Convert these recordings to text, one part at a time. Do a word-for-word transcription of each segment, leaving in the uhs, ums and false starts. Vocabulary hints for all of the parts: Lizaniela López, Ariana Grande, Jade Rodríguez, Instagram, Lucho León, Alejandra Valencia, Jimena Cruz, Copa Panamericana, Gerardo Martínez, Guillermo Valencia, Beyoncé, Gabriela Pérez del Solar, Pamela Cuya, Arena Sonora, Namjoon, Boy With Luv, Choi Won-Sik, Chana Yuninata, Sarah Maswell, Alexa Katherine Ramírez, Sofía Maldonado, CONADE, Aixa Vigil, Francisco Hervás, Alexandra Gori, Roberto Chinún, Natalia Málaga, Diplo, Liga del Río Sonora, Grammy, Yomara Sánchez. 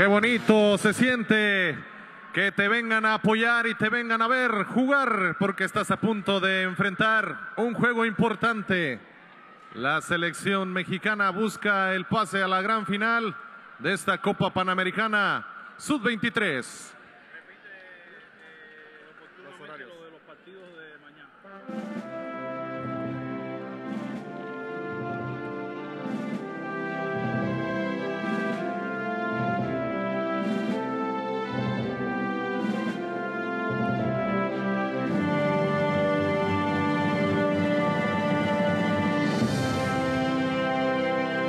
Qué bonito se siente que te vengan a apoyar y te vengan a ver jugar, porque estás a punto de enfrentar un juego importante. La selección mexicana busca el pase a la gran final de esta Copa Panamericana sub veintitrés.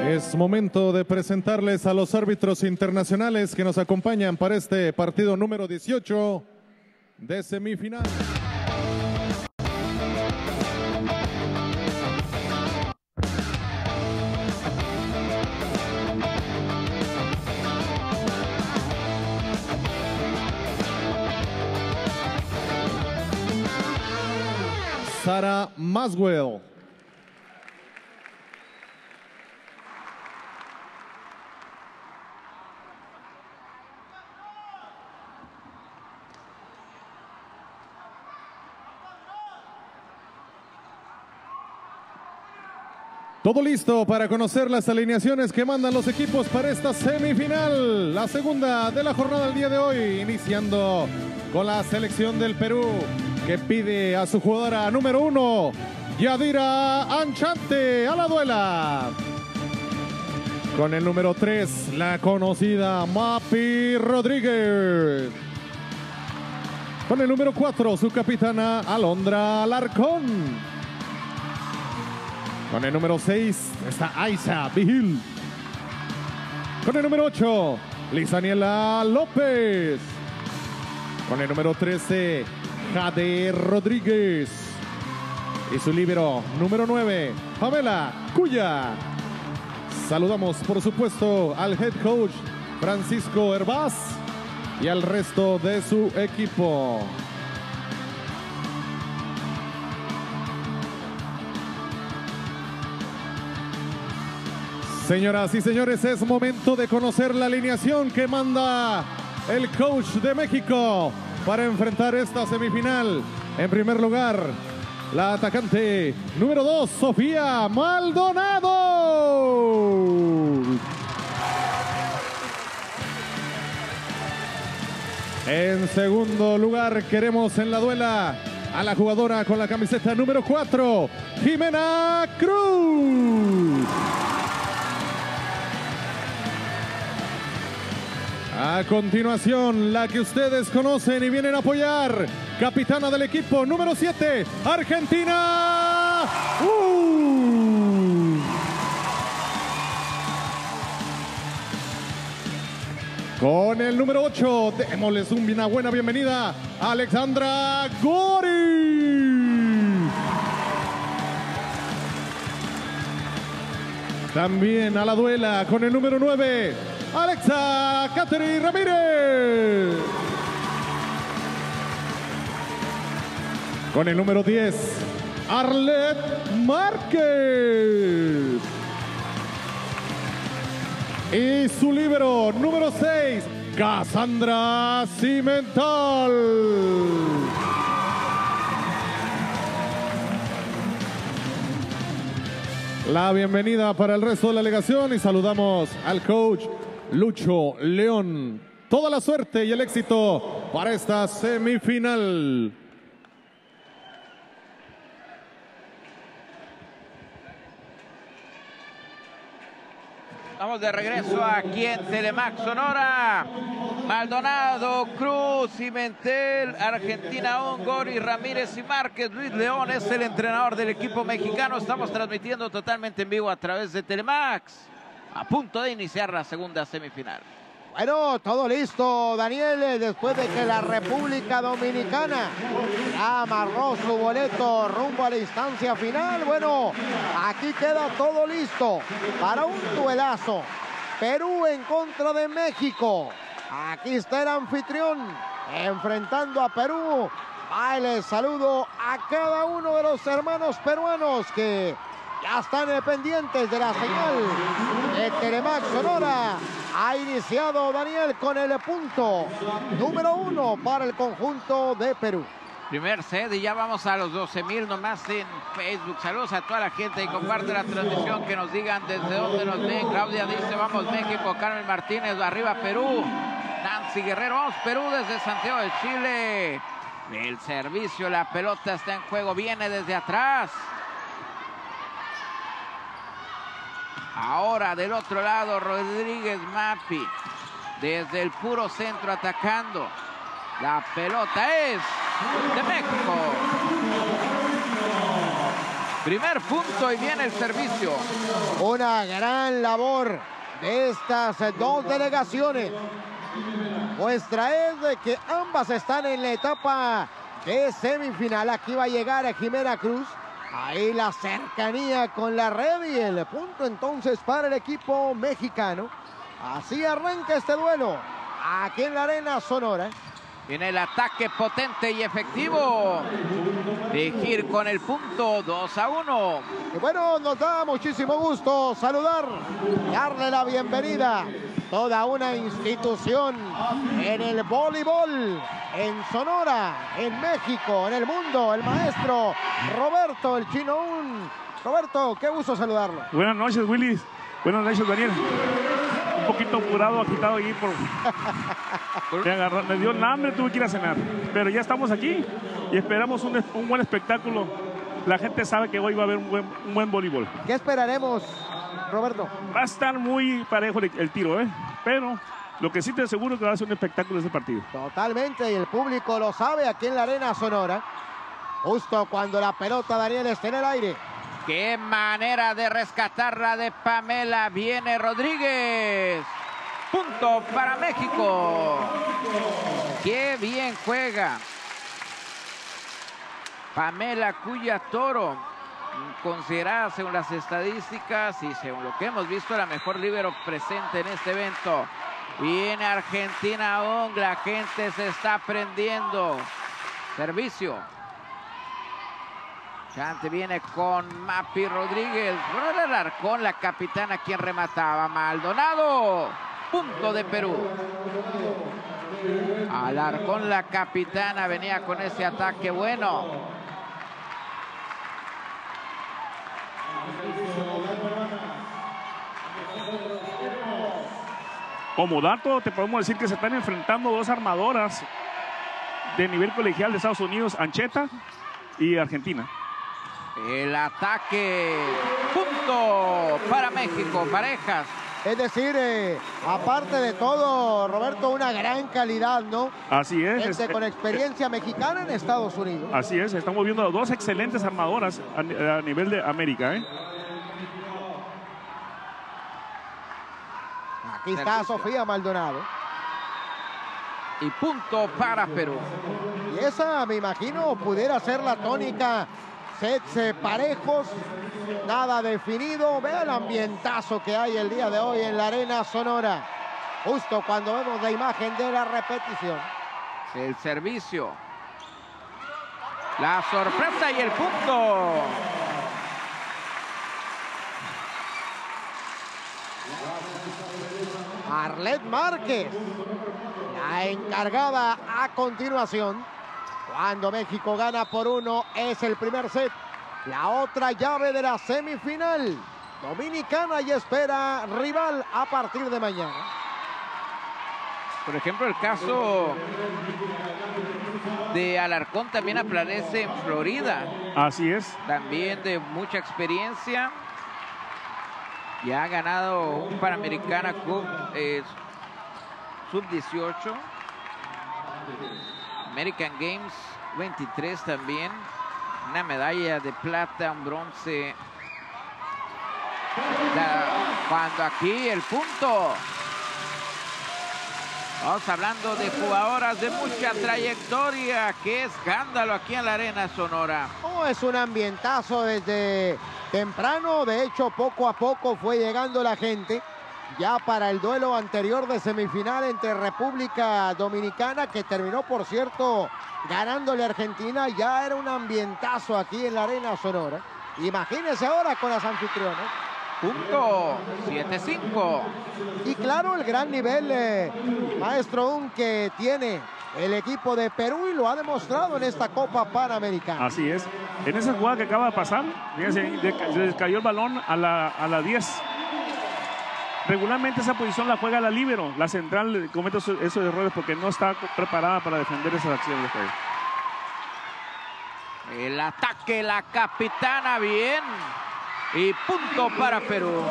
Es momento de presentarles a los árbitros internacionales que nos acompañan para este partido número dieciocho de semifinal. Sarah Maswell. Todo listo para conocer las alineaciones que mandan los equipos para esta semifinal. La segunda de la jornada del día de hoy, iniciando con la selección del Perú, que pide a su jugadora número uno, Yadira Anchante, a la duela. Con el número tres, la conocida Mapi Rodríguez. Con el número cuatro, su capitana Alondra Larcón. Con el número seis está Aixa Vigil. Con el número ocho, Lizaniela López. Con el número trece, Jade Rodríguez. Y su líbero número nueve, Pamela Cuya. Saludamos, por supuesto, al head coach Francisco Hervás y al resto de su equipo. Señoras y señores, es momento de conocer la alineación que manda el coach de México para enfrentar esta semifinal. En primer lugar, la atacante número dos, Sofía Maldonado. En segundo lugar, queremos en la duela a la jugadora con la camiseta número cuatro, Jimena Cruz. A continuación, la que ustedes conocen y vienen a apoyar, capitana del equipo número siete, Argentina. ¡Uh! Con el número ocho, démosles una buena bienvenida, Alexandra Gori. También a la duela con el número nueve, Alexa Katherine Ramírez. Con el número diez, Arlet Márquez. Y su líbero número seis, Cassandra Cimentel. La bienvenida para el resto de la delegación y saludamos al coach Lucho León. Toda la suerte y el éxito para esta semifinal. Estamos de regreso aquí en Telemax Sonora. Maldonado, Cruz, Cimentel, Argentina, Ongori, Ramírez y Márquez. Luis León es el entrenador del equipo mexicano. Estamos transmitiendo totalmente en vivo a través de Telemax. A punto de iniciar la segunda semifinal. Bueno, todo listo, Daniel, después de que la República Dominicana amarró su boleto rumbo a la instancia final. Bueno, aquí queda todo listo para un duelazo. Perú en contra de México. Aquí está el anfitrión enfrentando a Perú. Ahí les saludo a cada uno de los hermanos peruanos que ya están pendientes de la señal de Telemax Sonora. Ha iniciado Daniel con el punto número uno para el conjunto de Perú. Primer set y ya vamos a los doce mil nomás en Facebook. Saludos a toda la gente y comparte la transmisión, que nos digan desde dónde nos ven. Claudia dice, vamos México. Carmen Martínez, arriba Perú. Nancy Guerrero, vamos Perú desde Santiago de Chile. El servicio, la pelota está en juego, viene desde atrás. Ahora del otro lado Rodríguez Mapi, desde el puro centro atacando. La pelota es de México. Primer punto y viene el servicio. Una gran labor de estas dos delegaciones. Muestra es de que ambas están en la etapa de semifinal. Aquí va a llegar Jimena Cruz. Ahí la cercanía con la red y el punto entonces para el equipo mexicano. Así arranca este duelo aquí en la Arena Sonora. Tiene el ataque potente y efectivo. Dirigir con el punto dos a uno. Y bueno, nos da muchísimo gusto saludar, darle la bienvenida. Toda una institución en el voleibol, en Sonora, en México, en el mundo, el maestro Roberto, el Chinún. Roberto, qué gusto saludarlo. Buenas noches, Willis. Buenas noches, Daniel. Un poquito apurado, agitado ahí por... Me, agarró, me dio el hambre, tuve que ir a cenar. Pero ya estamos aquí y esperamos un, un buen espectáculo. La gente sabe que hoy va a haber un buen, un buen voleibol. ¿Qué esperaremos, Roberto? Va a estar muy parejo el, el tiro, ¿eh? Pero lo que sí te aseguro es que va a ser un espectáculo ese partido. Totalmente, y el público lo sabe aquí en la Arena Sonora. Justo cuando la pelota, Daniel, está en el aire. ¡Qué manera de rescatarla de Pamela! Viene Rodríguez. Punto para México. ¡Qué bien juega Pamela Cuya Toro! Considerada según las estadísticas y según lo que hemos visto la mejor líbero presente en este evento. Viene Argentina On, la gente se está prendiendo. Servicio. Chante viene con Mapi Rodríguez. Alondra Larcón, la capitana, quien remataba. Maldonado. Punto de Perú. Alarcón, la capitana, venía con ese ataque bueno. Como dato te podemos decir que se están enfrentando dos armadoras de nivel colegial de Estados Unidos, Ancheta y Argentina. El ataque, punto para México, parejas. Es decir, eh, aparte de todo, Roberto, una gran calidad, ¿no? Así es. Gente es, con experiencia es, mexicana en Estados Unidos. Así es, estamos viendo a dos excelentes armadoras a, a nivel de América, ¿eh? Aquí está Servicio. Sofía Maldonado. Y punto para Perú. Y esa, me imagino, pudiera ser la tónica. Sets parejos, nada definido. Vea el ambientazo que hay el día de hoy en la Arena Sonora. Justo cuando vemos la imagen de la repetición. El servicio. La sorpresa y el punto. Arlet Márquez, la encargada a continuación. Cuando México gana por uno, es el primer set. La otra llave de la semifinal dominicana y espera rival a partir de mañana. Por ejemplo, el caso de Alarcón también aparece en Florida. Así es. También de mucha experiencia. Ya ha ganado un Panamericana eh, sub dieciocho. American Games veintitrés también. Una medalla de plata, un bronce. La, cuando aquí el punto. Vamos hablando de jugadoras de mucha trayectoria. ¡Qué escándalo aquí en la Arena Sonora! Oh, es un ambientazo desde temprano. De hecho, poco a poco fue llegando la gente. Ya para el duelo anterior de semifinal entre República Dominicana, que terminó, por cierto, ganándole a Argentina, ya era un ambientazo aquí en la Arena Sonora. Imagínense ahora con las anfitrionas. punto setenta y cinco. Y claro, el gran nivel, eh, maestro, que tiene el equipo de Perú y lo ha demostrado en esta Copa Panamericana. Así es. En esa jugada que acaba de pasar, fíjense, le cayó el balón a la, a la diez. Regularmente esa posición la juega la líbero. La central comete esos, esos errores porque no está preparada para defender esas acciones de juego. El ataque, la capitana, bien. Y punto para Perú.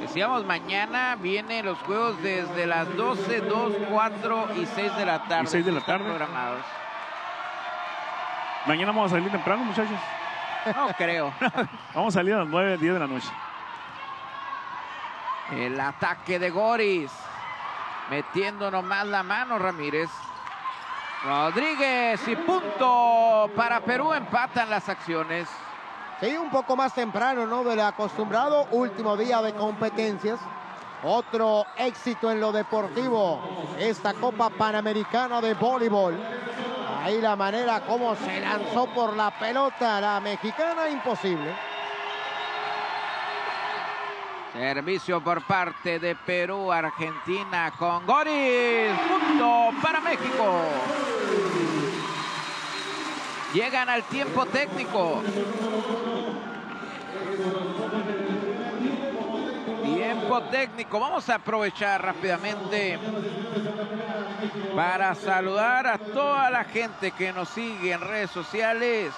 Decíamos, mañana vienen los juegos desde las doce, dos, cuatro y seis de la tarde. Y seis de la tarde. Programados. Mañana vamos a salir temprano, muchachos. No creo. Vamos a salir a las nueve, diez de la noche. El ataque de Goris. Metiendo nomás la mano, Ramírez. Rodríguez y punto para Perú. Empatan las acciones. Sí, un poco más temprano, ¿no?, de lo acostumbrado. Último día de competencias. Otro éxito en lo deportivo. Esta Copa Panamericana de Voleibol. Ahí la manera como se lanzó por la pelota la mexicana, imposible. Servicio por parte de Perú, Argentina con Goris. Punto para México. Llegan al tiempo técnico. Tiempo técnico. Vamos a aprovechar rápidamente para saludar a toda la gente que nos sigue en redes sociales.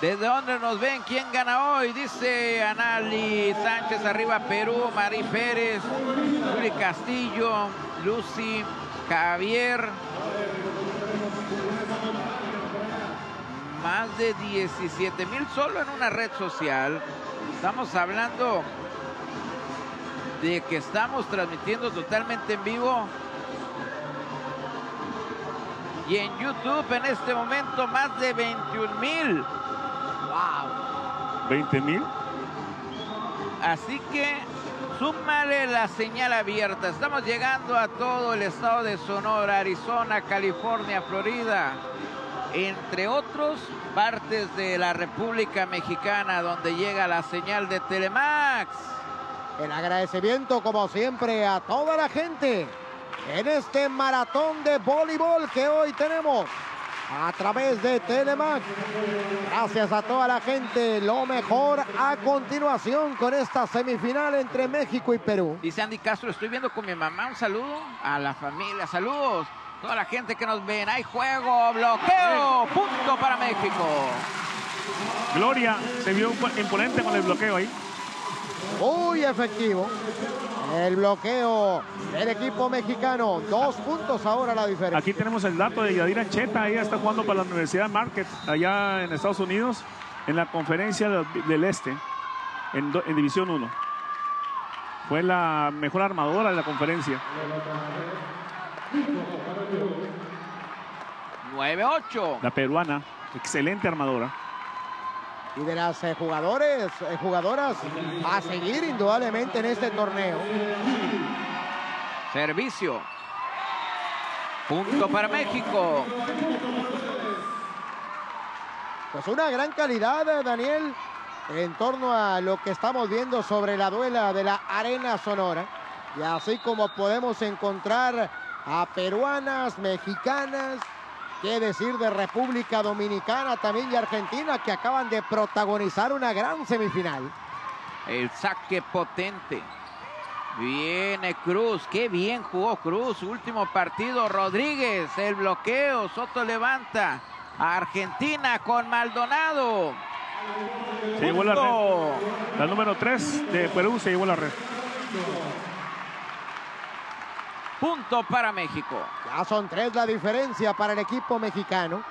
¿Desde dónde nos ven? ¿Quién gana hoy? Dice Anali Sánchez, arriba Perú. Mari Pérez, Juli Castillo, Lucy, Javier. Más de diecisiete mil solo en una red social. Estamos hablando de que estamos transmitiendo totalmente en vivo. Y en YouTube en este momento más de veintiún mil. ¡Wow! ¿veinte mil? Así que súmale la señal abierta. Estamos llegando a todo el estado de Sonora, Arizona, California, Florida, entre otros partes de la República Mexicana, donde llega la señal de Telemax. El agradecimiento, como siempre, a toda la gente en este maratón de voleibol que hoy tenemos a través de Telemax. Gracias a toda la gente. Lo mejor a continuación con esta semifinal entre México y Perú. Dice Andy Castro, estoy viendo con mi mamá. Un saludo a la familia. Saludos. Toda la gente que nos ven, hay juego, bloqueo, punto para México. Gloria se vio imponente con el bloqueo ahí. Muy efectivo. El bloqueo del equipo mexicano. Dos puntos ahora la diferencia. Aquí tenemos el dato de Yadira Anchante. Ella está jugando para la Universidad Marquette, allá en Estados Unidos, en la conferencia del Este, en, do, en División uno. Fue la mejor armadora de la conferencia. nueve ocho. La peruana, excelente armadora. Y de las eh, jugadores, eh, jugadoras a seguir indudablemente en este torneo. Servicio. Punto para México. Pues una gran calidad, eh, Daniel, en torno a lo que estamos viendo sobre la duela de la Arena Sonora. Y así como podemos encontrar a peruanas, mexicanas, qué decir de República Dominicana también y Argentina, que acaban de protagonizar una gran semifinal. El saque potente. Viene Cruz. Qué bien jugó Cruz. Último partido. Rodríguez. El bloqueo. Soto levanta. Argentina con Maldonado. Se llevó la red. La número tres de Perú se llevó la red. Punto para México. Ya son tres la diferencia para el equipo mexicano.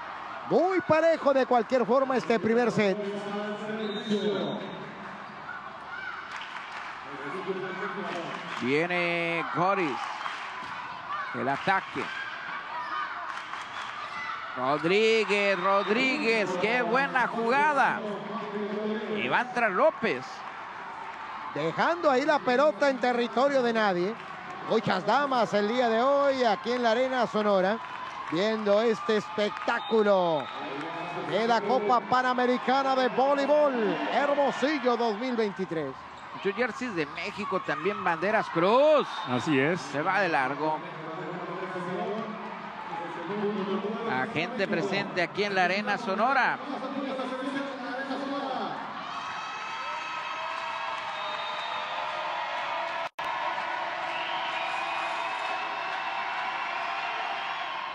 Muy parejo de cualquier forma este primer set. Viene Goris. El ataque. Rodríguez, Rodríguez. Qué buena jugada. Y va a entrar López. Dejando ahí la pelota en territorio de nadie. Muchas damas el día de hoy aquí en la Arena Sonora. viendo este espectáculo de la Copa Panamericana de Voleibol Hermosillo dos mil veintitrés. Muchos jerseys de México, también banderas Cruz. Así es. Se va de largo. La gente presente aquí en la Arena Sonora.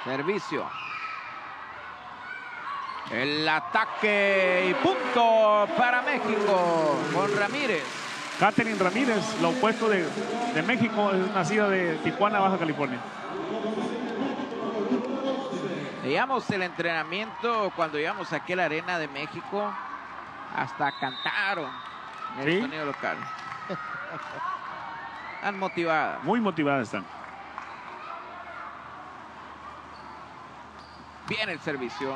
Servicio. El ataque y punto para México con Ramírez. Katherine Ramírez, lo opuesto de, de México, es nacida de Tijuana, Baja California. Veíamos el entrenamiento cuando llegamos aquí a la Arena de México, hasta cantaron en el sonido local. Están motivadas. Muy motivadas están. Bien el servicio.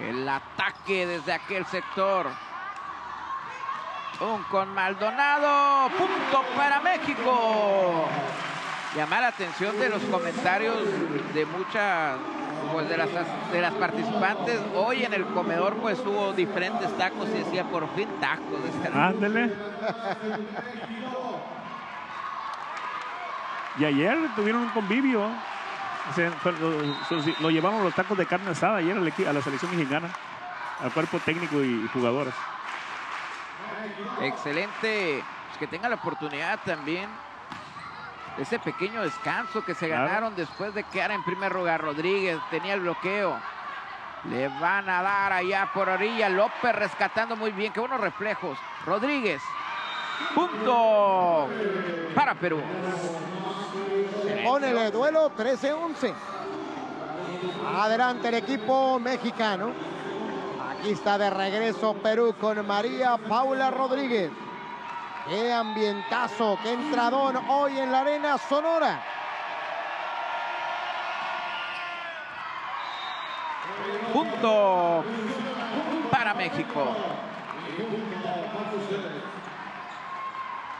El ataque desde aquel sector. Un con Maldonado. Punto para México. Llamar la atención de los comentarios de muchas, pues de las, de las participantes. Hoy en el comedor pues hubo diferentes tacos y decía por fin tacos. Ándale. Y ayer tuvieron un convivio. Se, lo, lo, lo llevaron los tacos de carne asada ayer a la selección mexicana, al cuerpo técnico y, y jugadores. Excelente, pues que tengan la oportunidad también de ese pequeño descanso que se claro. ganaron después de quedar en primer lugar. Rodríguez tenía el bloqueo, le van a dar allá por orilla. López rescatando muy bien, qué buenos reflejos. Rodríguez, punto para Perú. Pone el duelo trece once. Adelante el equipo mexicano. Aquí está de regreso Perú con María Paula Rodríguez. Qué ambientazo, qué entradón hoy en la Arena Sonora. Punto para México.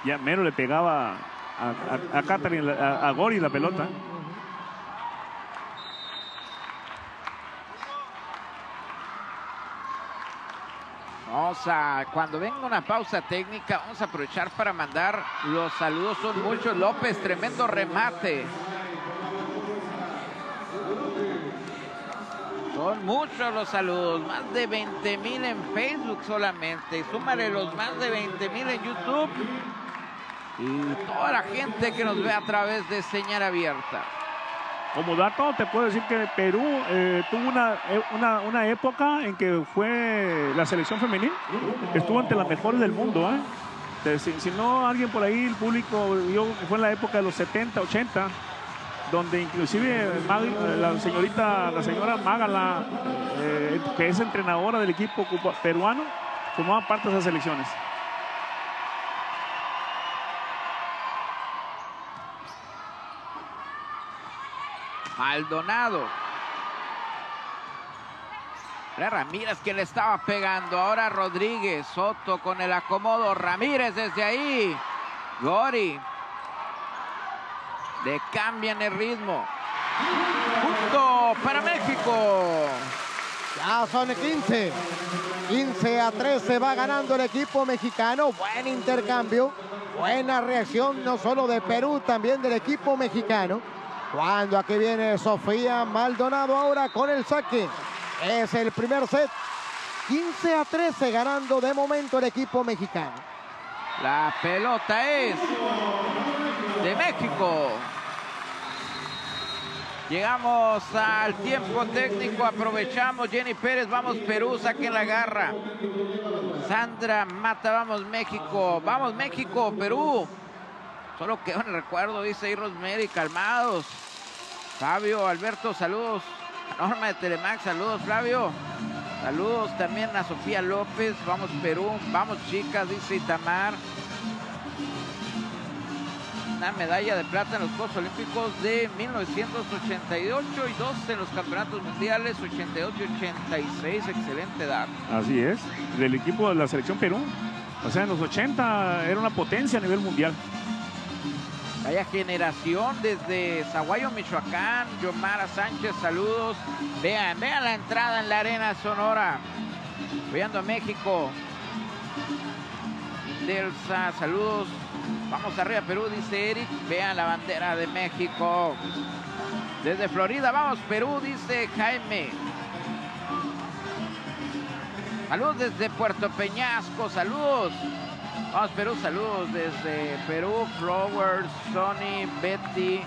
Ya mero le pegaba a, a, a Katherine, a, a Gori la pelota. Vamos a, cuando venga una pausa técnica, vamos a aprovechar para mandar los saludos. Son muchos. López, tremendo remate. Son muchos los saludos, más de veinte mil en Facebook solamente. Súmale los más de veinte mil en YouTube. Y toda la gente que nos ve a través de señal abierta. Como dato, te puedo decir que Perú eh, tuvo una, una, una época en que fue la selección femenil. Estuvo ante las mejores del mundo. ¿eh? Entonces, si, si no, alguien por ahí, el público, yo, fue en la época de los setenta, ochenta, donde inclusive Mag, la señorita, la señora Mágala, eh, que es entrenadora del equipo peruano, formaba parte de esas selecciones. Maldonado. Era Ramírez que le estaba pegando. Ahora Rodríguez. Soto con el acomodo. Ramírez desde ahí. Gori. Le cambian el ritmo. Punto para México. Ya son quince. quince a trece va ganando el equipo mexicano. Buen intercambio. Buena reacción no solo de Perú, también del equipo mexicano. Cuando aquí viene Sofía Maldonado ahora con el saque. Es el primer set. quince a trece ganando de momento el equipo mexicano. La pelota es de México. Llegamos al tiempo técnico. Aprovechamos. Jenny Pérez, vamos Perú, saquen la garra. Sandra Mata, vamos México. Vamos México, Perú. Solo quedó en el recuerdo, dice ahí Rosemary, calmados. Fabio, Alberto, saludos. A Norma de Telemax, saludos, Flavio. Saludos también a Sofía López. Vamos, Perú. Vamos, chicas, dice Itamar. Una medalla de plata en los Juegos Olímpicos de mil novecientos ochenta y ocho y dos en los campeonatos mundiales ochenta y ocho y ochenta y seis. Excelente edad. Así es. Del equipo de la selección Perú. O sea, en los ochenta era una potencia a nivel mundial. Vaya generación desde Zaguayo, Michoacán. Yomara Sánchez, saludos. Vean, vean la entrada en la Arena Sonora. Apoyando a México. Delsa, saludos. Vamos arriba, Perú, dice Eric. Vean la bandera de México. Desde Florida, vamos, Perú, dice Jaime. Saludos desde Puerto Peñasco, saludos. Vamos, Perú, saludos desde Perú. Flowers, Sony, Betty,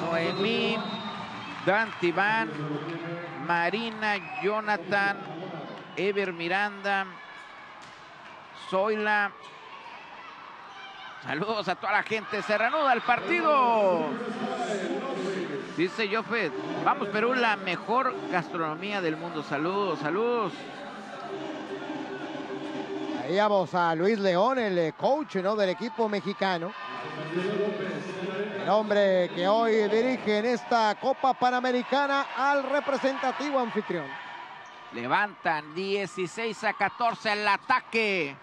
Noemí, Dante Iván, Marina, Jonathan, Ever Miranda, Zoila. Saludos a toda la gente. Se reanuda el partido. Dice Jofet. Vamos, Perú, la mejor gastronomía del mundo. Saludos, saludos. Ahí vamos a Luis León, el coach, ¿no?, del equipo mexicano. El hombre que hoy dirige en esta Copa Panamericana al representativo anfitrión. Levantan dieciséis a catorce el ataque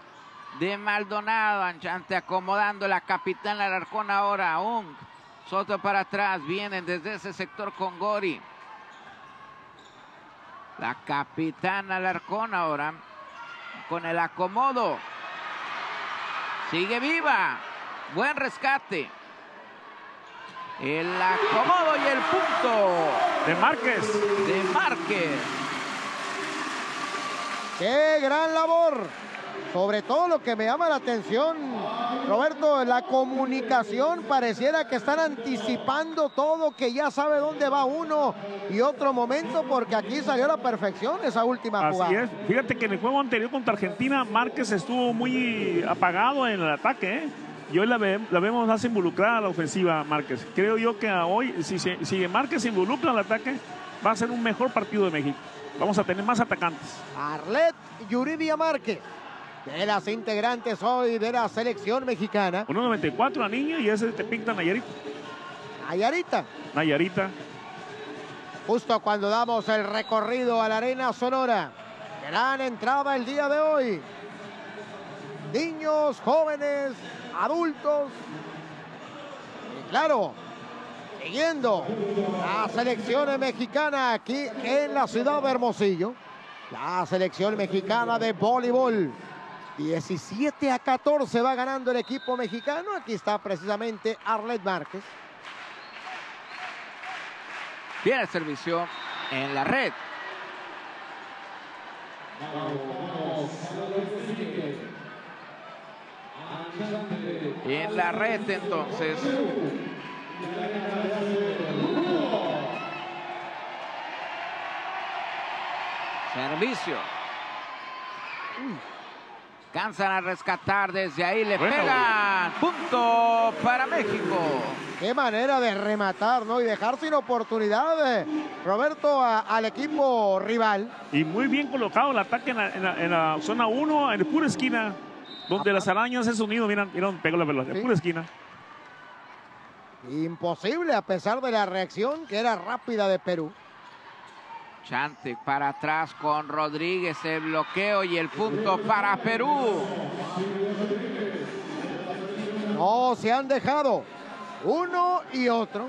de Maldonado. Anchante acomodando la capitán Larcón ahora. Ung, Soto para atrás. Vienen desde ese sector con Gori. La capitán Larcón ahora con el acomodo. Sigue viva. Buen rescate. El acomodo y el punto. De Márquez. De Márquez. ¡Qué gran labor! Sobre todo lo que me llama la atención, Roberto, la comunicación. Pareciera que están anticipando todo, que ya sabe dónde va uno y otro momento, porque aquí salió a la perfección esa última jugada. Así es. Fíjate que en el juego anterior contra Argentina, Márquez estuvo muy apagado en el ataque, ¿eh? Y hoy la, ve, la vemos más involucrada a la ofensiva, Márquez. Creo yo que hoy, si, si Márquez se involucra al ataque, va a ser un mejor partido de México. Vamos a tener más atacantes. Arlet Yuribia Márquez, de las integrantes hoy de la selección mexicana. uno noventa y cuatro la niña, y ese te pinta Nayarita. Nayarita. Nayarita. Justo cuando damos el recorrido a la Arena Sonora. Gran entrada el día de hoy. Niños, jóvenes, adultos. Y claro, siguiendo la selección mexicana aquí en la ciudad de Hermosillo. La selección mexicana de voleibol. diecisiete a catorce va ganando el equipo mexicano. Aquí está precisamente Arlet Márquez. Viene el servicio en la red. Y en la red entonces. Servicio. Cansan a rescatar, desde ahí le bueno. pegan. Punto para México. Qué manera de rematar, ¿no? Y dejar sin oportunidad, Roberto, a, al equipo rival. Y muy bien colocado el ataque en la, en la, en la zona uno, en pura esquina, donde ah, las arañas es unido. Miran, miran, pegó la pelota, sí, en pura esquina. Imposible, a pesar de la reacción que era rápida de Perú. Chante para atrás con Rodríguez, el bloqueo y el punto para Perú. No se han dejado uno y otro.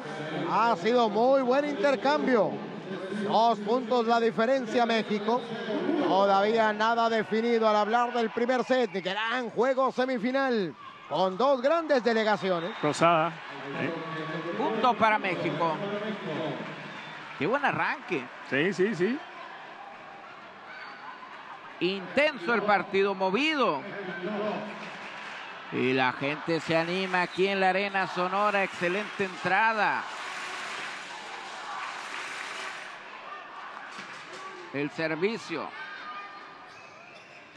Ha sido muy buen intercambio. Dos puntos la diferencia México. Todavía nada definido al hablar del primer set. Gran juego semifinal con dos grandes delegaciones. Rosada. ¿Eh? Punto para México. Qué buen arranque. Sí, sí, sí. Intenso el partido, movido. Y la gente se anima aquí en la Arena Sonora. Excelente entrada. El servicio.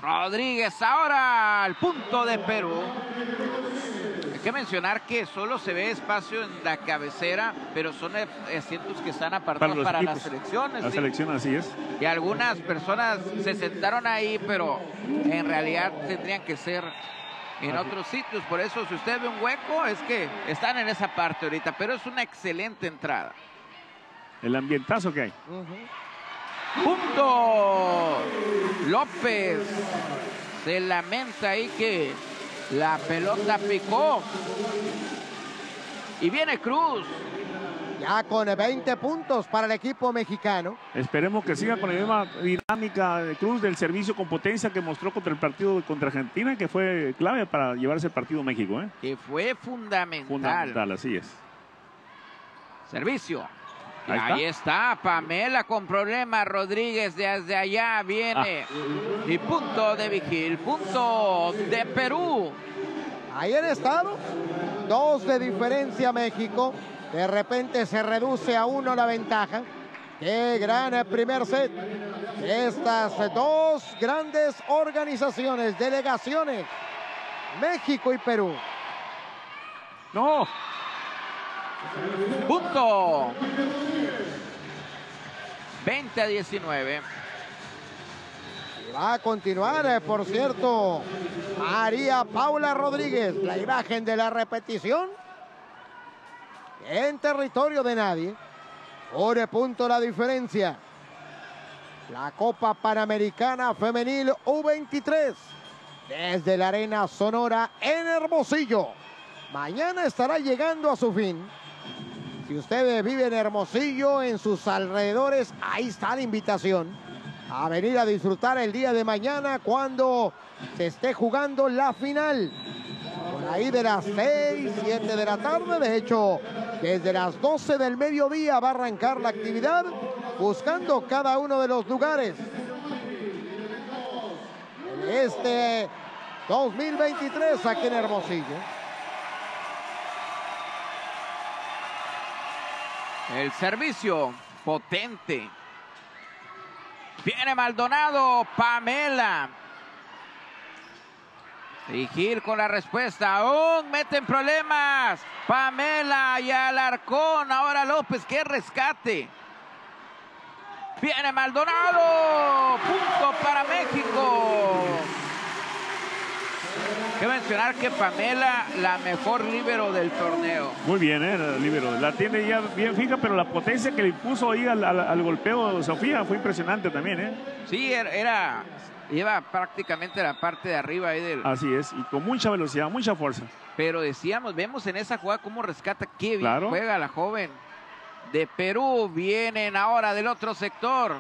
Rodríguez ahora al punto de Perú. Hay que mencionar que solo se ve espacio en la cabecera, pero son asientos que están apartados para, para las selecciones. La ¿sí? selección, así es. Y algunas personas se sentaron ahí, pero en realidad tendrían que ser en aquí. Otros sitios. Por eso, si usted ve un hueco, es que están en esa parte ahorita, pero es una excelente entrada. El ambientazo que hay. Uh-huh. Punto. López se lamenta ahí que la pelota picó. Y viene Cruz. Ya con veinte puntos para el equipo mexicano. Esperemos que siga con la misma dinámica de Cruz, del servicio con potencia que mostró contra el partido contra Argentina, que fue clave para llevarse el partido a México, ¿eh? Que fue fundamental. Fundamental, así es. Servicio. Ahí está. Ahí está Pamela con problemas. Rodríguez desde allá viene. Ah. Y punto de Vigil, punto de Perú. Ahí han estado. Dos de diferencia México. De repente se reduce a uno la ventaja. Qué gran primer set. Estas dos grandes organizaciones, delegaciones, México y Perú. No. Punto. veinte a diecinueve. Va a continuar, por cierto, María Paula Rodríguez. La imagen de la repetición. En territorio de nadie. Por punto la diferencia. La Copa Panamericana Femenil U veintitrés. Desde la Arena Sonora en Hermosillo. Mañana estará llegando a su fin. Si usted vive en Hermosillo, en sus alrededores, ahí está la invitación. A venir a disfrutar el día de mañana cuando se esté jugando la final. Por ahí de las seis, siete de la tarde, de hecho, desde las doce del mediodía va a arrancar la actividad, buscando cada uno de los lugares. Este dos mil veintitrés aquí en Hermosillo. El servicio potente. Viene Maldonado, Pamela. Vigil con la respuesta. Aún meten problemas. Pamela y Alarcón. Ahora López, qué rescate. Viene Maldonado. Punto para México. Hay que mencionar que Pamela, la mejor líbero del torneo. Muy bien, ¿eh? La líbero. La tiene ya bien fija, pero la potencia que le impuso ahí al, al, al golpeo de Sofía fue impresionante también, ¿eh? Sí, era... Lleva prácticamente la parte de arriba ahí del... Así es, y con mucha velocidad, mucha fuerza. Pero decíamos, vemos en esa jugada cómo rescata Kevin. Claro. Juega la joven de Perú. Vienen ahora del otro sector.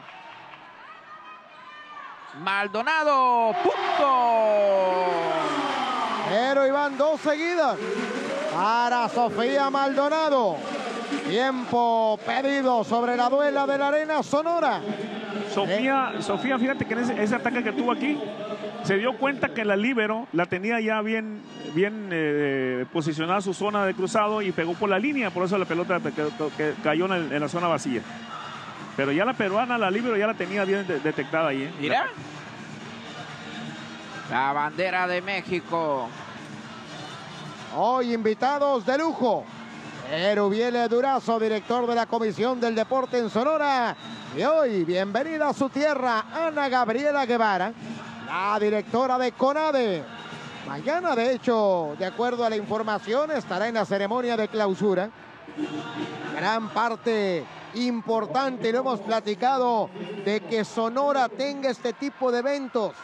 Maldonado, punto. Pero iban dos seguidas para Sofía Maldonado. Tiempo pedido sobre la duela de la Arena Sonora. Sofía, ¿Eh? Sofía, fíjate que en ese, ese ataque que tuvo aquí, se dio cuenta que la libero la tenía ya bien, bien eh, posicionada su zona de cruzado y pegó por la línea, por eso la pelota que, que cayó en, el, en la zona vacía. Pero ya la peruana, la libero ya la tenía bien de, detectada ahí. ¿eh? Mira, la bandera de México. Hoy invitados de lujo. Eruviel Durazo, director de la Comisión del Deporte en Sonora. Y hoy, bienvenida a su tierra, Ana Gabriela Guevara, la directora de CONADE. Mañana, de hecho, de acuerdo a la información, estará en la ceremonia de clausura. Gran parte importante, lo hemos platicado, de que Sonora tenga este tipo de eventos.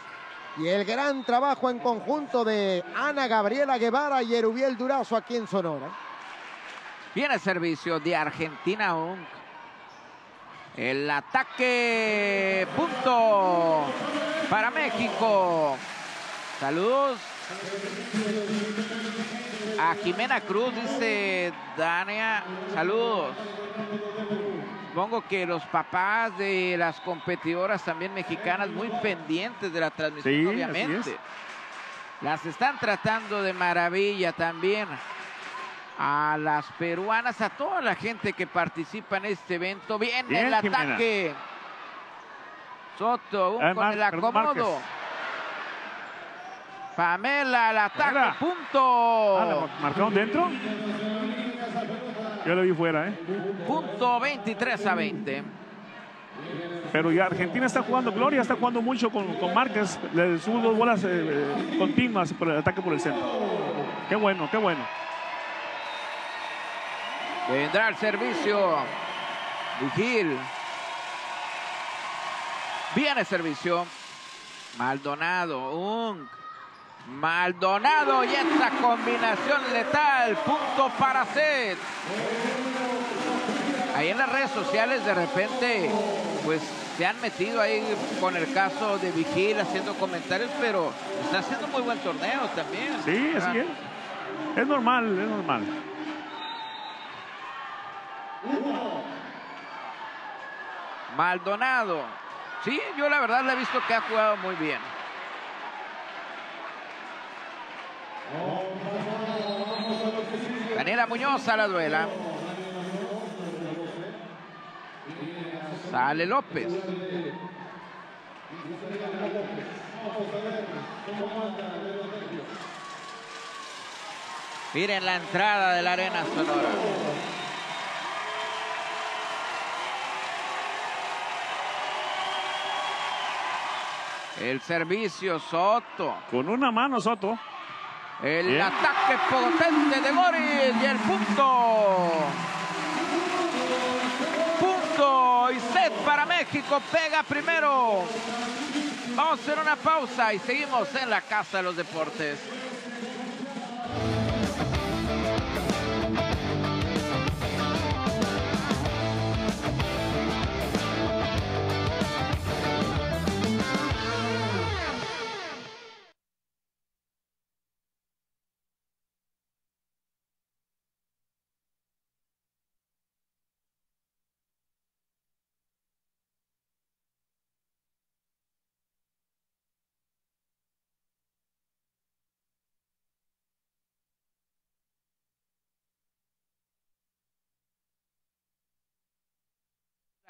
Y el gran trabajo en conjunto de Ana Gabriela Guevara y Eruviel Durazo aquí en Sonora. Viene servicio de Argentina. El ataque. Punto para México. Saludos a Jimena Cruz, dice Dania. Saludos. Supongo que los papás de las competidoras también mexicanas muy pendientes de la transmisión, sí, obviamente. Así es. Las están tratando de maravilla también. A las peruanas, a toda la gente que participa en este evento. Viene Bien, el ataque. Jimena. Soto, un el con el acomodo. Márquez. Pamela, al ataque, fuera. Punto. Ah, ¿marcaron dentro? Yo lo vi fuera, ¿eh? Punto veintitrés a veinte. Pero ya Argentina está jugando, Gloria está jugando mucho con, con Márquez. Le subo dos bolas eh, continuas por el ataque por el centro. Qué bueno, qué bueno. Vendrá el servicio. Vigil. Viene servicio. Maldonado. Unk. Maldonado y esta combinación letal, punto para set. Ahí en las redes sociales de repente pues se han metido ahí con el caso de Vigil haciendo comentarios, pero está haciendo muy buen torneo también. Sí, ¿verdad? Así es. Es normal, es normal. Maldonado. Sí, yo la verdad le he visto que ha jugado muy bien. Daniela Muñoz a la duela. Sale López. Miren la entrada de la Arena Sonora. El servicio, Soto. Con una mano, Soto. El bien. Ataque potente de Gori y el punto. Punto y set para México. Pega primero. Vamos a hacer una pausa y seguimos en la Casa de los Deportes.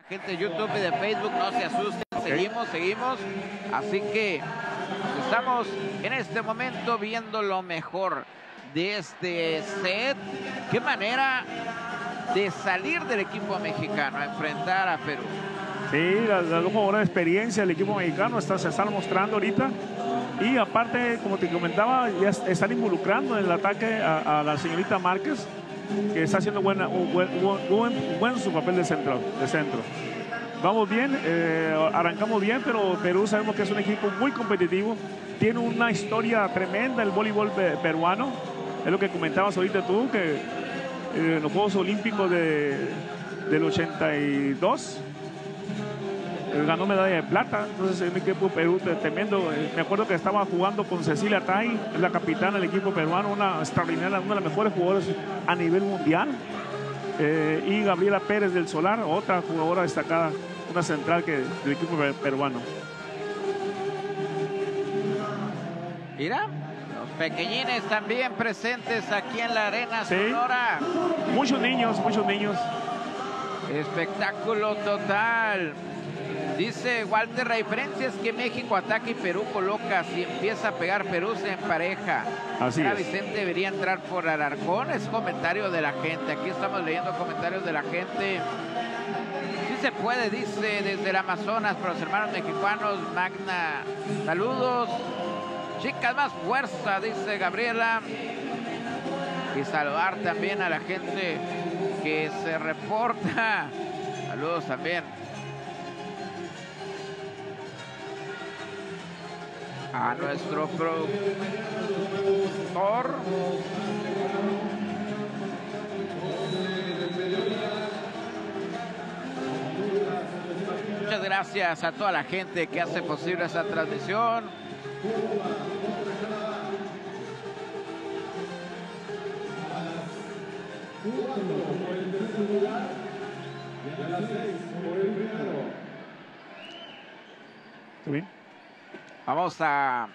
Gente de YouTube y de Facebook, no se asusten, okay. seguimos, seguimos. Así que estamos en este momento viendo lo mejor de este set. Qué manera de salir del equipo mexicano a enfrentar a Perú. Sí, la, la buena experiencia del equipo mexicano está, se están mostrando ahorita. Y aparte, como te comentaba, ya están involucrando en el ataque a, a la señorita Márquez, que está haciendo buena, un buen, un buen, un buen su papel de centro. De centro. Vamos bien, eh, arrancamos bien, pero Perú sabemos que es un equipo muy competitivo. Tiene una historia tremenda el voleibol peruano. Es lo que comentabas ahorita tú, que en eh, los Juegos Olímpicos de, del ochenta y dos eh, ganó medalla de plata. Entonces en el equipo Perú tremendo. Me acuerdo que estaba jugando con Cecilia Tay, la capitana del equipo peruano, una extraordinaria, una de las mejores jugadoras a nivel mundial. Eh, y Gabriela Pérez del Solar, otra jugadora destacada, una central que, del equipo peruano. Mira, los pequeñines también presentes aquí en la Arena Sonora. Sí. Muchos niños, muchos niños. Espectáculo total. Dice Walter, la diferencia es que México ataca y Perú coloca. Si empieza a pegar Perú, se empareja. Así es. Vicente debería entrar por Alarcón, es comentario de la gente. Aquí estamos leyendo comentarios de la gente. Sí se puede, dice, desde el Amazonas, para los hermanos mexicanos, Magna. Saludos. Chicas, más fuerza, dice Gabriela. Y saludar también a la gente que se reporta. Saludos también. A nuestro productor. Muchas gracias a toda la gente que hace posible esta transmisión. ¿Está bien? Vamos a...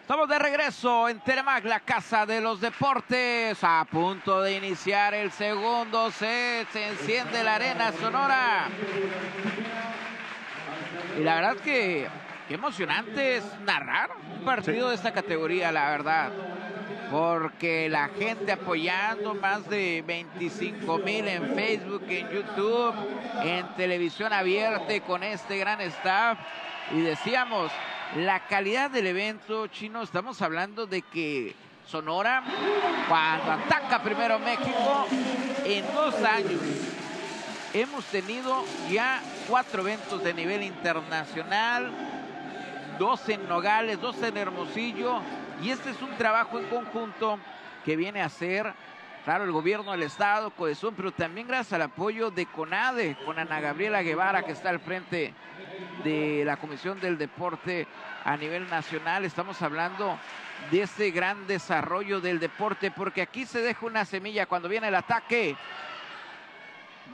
Estamos de regreso en Telemax, la Casa de los Deportes. A punto de iniciar el segundo set. Se enciende la Arena Sonora. Y la verdad que, que emocionante es narrar un partido sí. de esta categoría, la verdad. Porque la gente apoyando, más de veinticinco mil en Facebook, en YouTube, en televisión abierta y con este gran staff. Y decíamos, la calidad del evento, Chino, estamos hablando de que Sonora, cuando ataca primero México, en dos años hemos tenido ya cuatro eventos de nivel internacional. dos en Nogales, dos en Hermosillo, y este es un trabajo en conjunto que viene a hacer, claro, el gobierno del estado, CODESUN, pero también gracias al apoyo de CONADE, con Ana Gabriela Guevara, que está al frente de la Comisión del Deporte a nivel nacional. Estamos hablando de este gran desarrollo del deporte, porque aquí se deja una semilla cuando viene el ataque.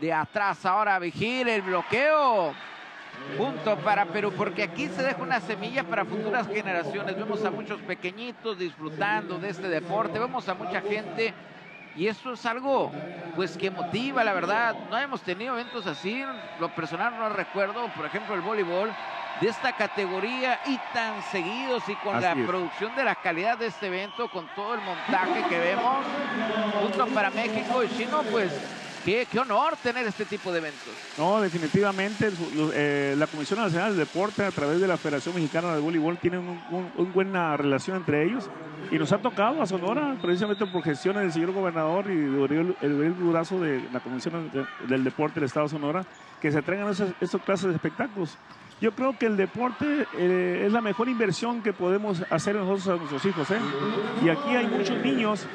De atrás ahora Vigil, el bloqueo. Punto para Perú, porque aquí se deja una semilla para futuras generaciones. Vemos a muchos pequeñitos disfrutando de este deporte, vemos a mucha gente, y eso es algo pues que motiva, la verdad. No hemos tenido eventos así, lo personal no recuerdo, por ejemplo, el voleibol de esta categoría, y tan seguidos, y con así la es. Producción de la calidad de este evento, con todo el montaje que vemos. Punto para México. Y Chino, pues Qué, qué honor tener este tipo de eventos. No, definitivamente eh, la Comisión Nacional de Deporte a través de la Federación Mexicana de Voleibol tiene una un, un buena relación entre ellos, y nos ha tocado a Sonora precisamente por gestiones del señor gobernador y de Eruviel Durazo de la Comisión de, del Deporte del Estado de Sonora, que se traigan esas, esas clases de espectáculos. Yo creo que el deporte eh, es la mejor inversión que podemos hacer nosotros a nuestros hijos, ¿eh? Y aquí hay muchos niños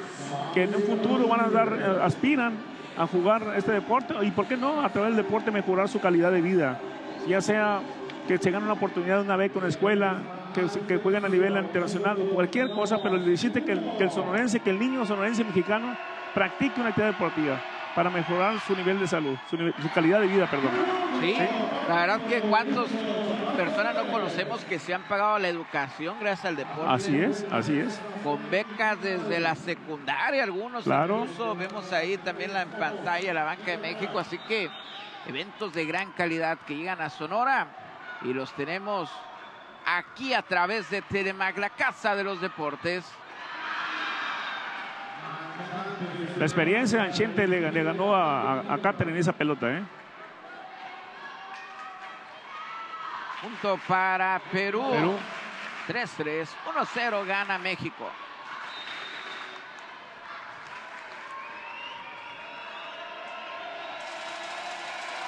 que en un futuro van a dar, eh, aspiran a jugar este deporte, y por qué no, a través del deporte mejorar su calidad de vida, ya sea que se gane una oportunidad de una beca en la escuela, que, que jueguen a nivel internacional, cualquier cosa, pero le dijiste que el, que el sonorense, que el niño sonorense mexicano practique una actividad deportiva para mejorar su nivel de salud, su, nivel, su calidad de vida, perdón. Sí, sí, la verdad que cuántas personas no conocemos que se han pagado la educación gracias al deporte. Así es, así es. Con becas desde la secundaria, algunos claro. Incluso vemos ahí también la en pantalla, la Banca de México, así que eventos de gran calidad que llegan a Sonora, y los tenemos aquí a través de Telemax, la casa de los deportes. La experiencia de Anchante le, le ganó a, a, a Katherine esa pelota, ¿eh? Punto para Perú. Perú. tres tres, uno cero, gana México.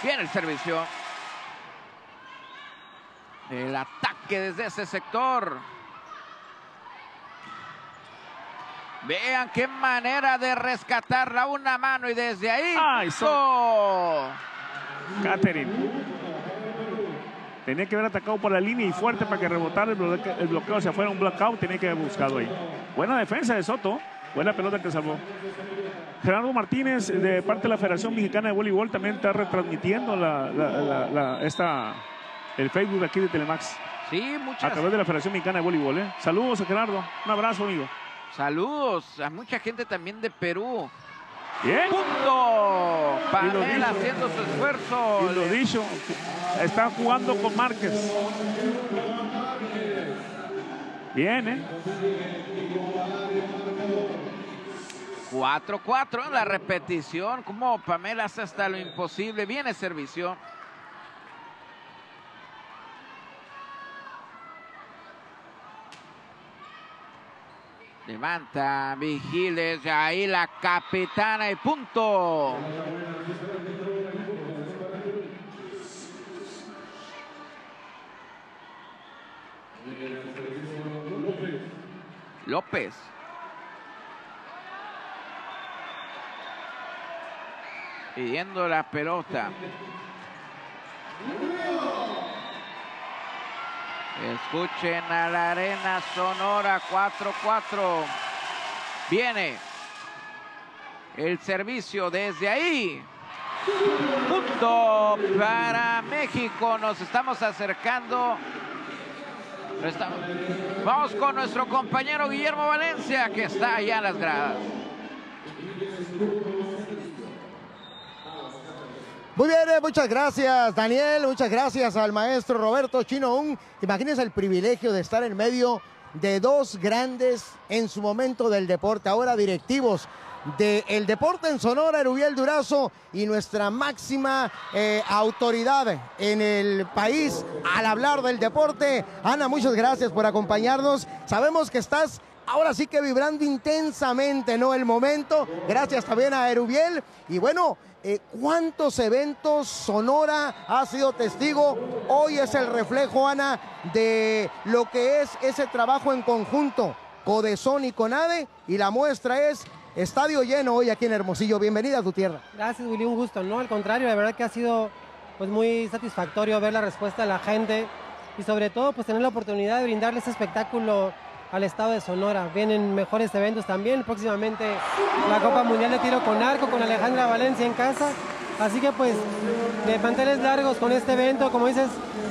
Bien el servicio. El ataque desde ese sector. Vean qué manera de rescatarla, una mano, y desde ahí. ¡Ay, so... ¡Oh! Katherine. Tenía que haber atacado por la línea y fuerte para que rebotara el bloqueo, el bloqueo hacia afuera, un blackout, tenía que haber buscado ahí. Buena defensa de Soto, buena pelota que salvó. Gerardo Martínez, de parte de la Federación Mexicana de Voleibol, también está retransmitiendo la, la, la, la, esta, el Facebook aquí de Telemax. Sí, muchas gracias. A través de la Federación Mexicana de Voleibol, ¿eh? Saludos a Gerardo, un abrazo, amigo. Saludos a mucha gente también de Perú. Bien. Punto. Pamela haciendo su esfuerzo. Y lo dicho, está jugando con Márquez. Bien, ¿eh? cuatro cuatro en la repetición. Como Pamela hace hasta lo imposible. Viene servicio. Levanta Vigiles, ahí la capitana, y punto. López. Pidiendo la pelota. Escuchen a la Arena Sonora, cuatro cuatro. Viene el servicio desde ahí. Punto para México. Nos estamos acercando. Estamos. Vamos con nuestro compañero Guillermo Valencia, que está allá en las gradas. Muy bien, muchas gracias Daniel, muchas gracias al maestro Roberto Chinún. Imagínense el privilegio de estar en medio de dos grandes en su momento del deporte, ahora directivos del deporte en Sonora, Eruviel Durazo, y nuestra máxima eh, autoridad en el país al hablar del deporte. Ana, muchas gracias por acompañarnos. Sabemos que estás ahora sí que vibrando intensamente, ¿no? El momento, gracias también a Eruviel. Y bueno, eh, cuántos eventos Sonora ha sido testigo. Hoy es el reflejo, Ana, de lo que es ese trabajo en conjunto, CODESON y CONADE, y la muestra es estadio lleno hoy aquí en Hermosillo. Bienvenida a tu tierra. Gracias, Willy, un gusto, ¿no? Al contrario, la verdad que ha sido pues muy satisfactorio ver la respuesta de la gente y sobre todo pues tener la oportunidad de brindarle ese espectáculo al estado de Sonora. Vienen mejores eventos también, próximamente la Copa Mundial de Tiro con Arco con Alejandra Valencia en casa, así que pues de manteles largos con este evento, como dices,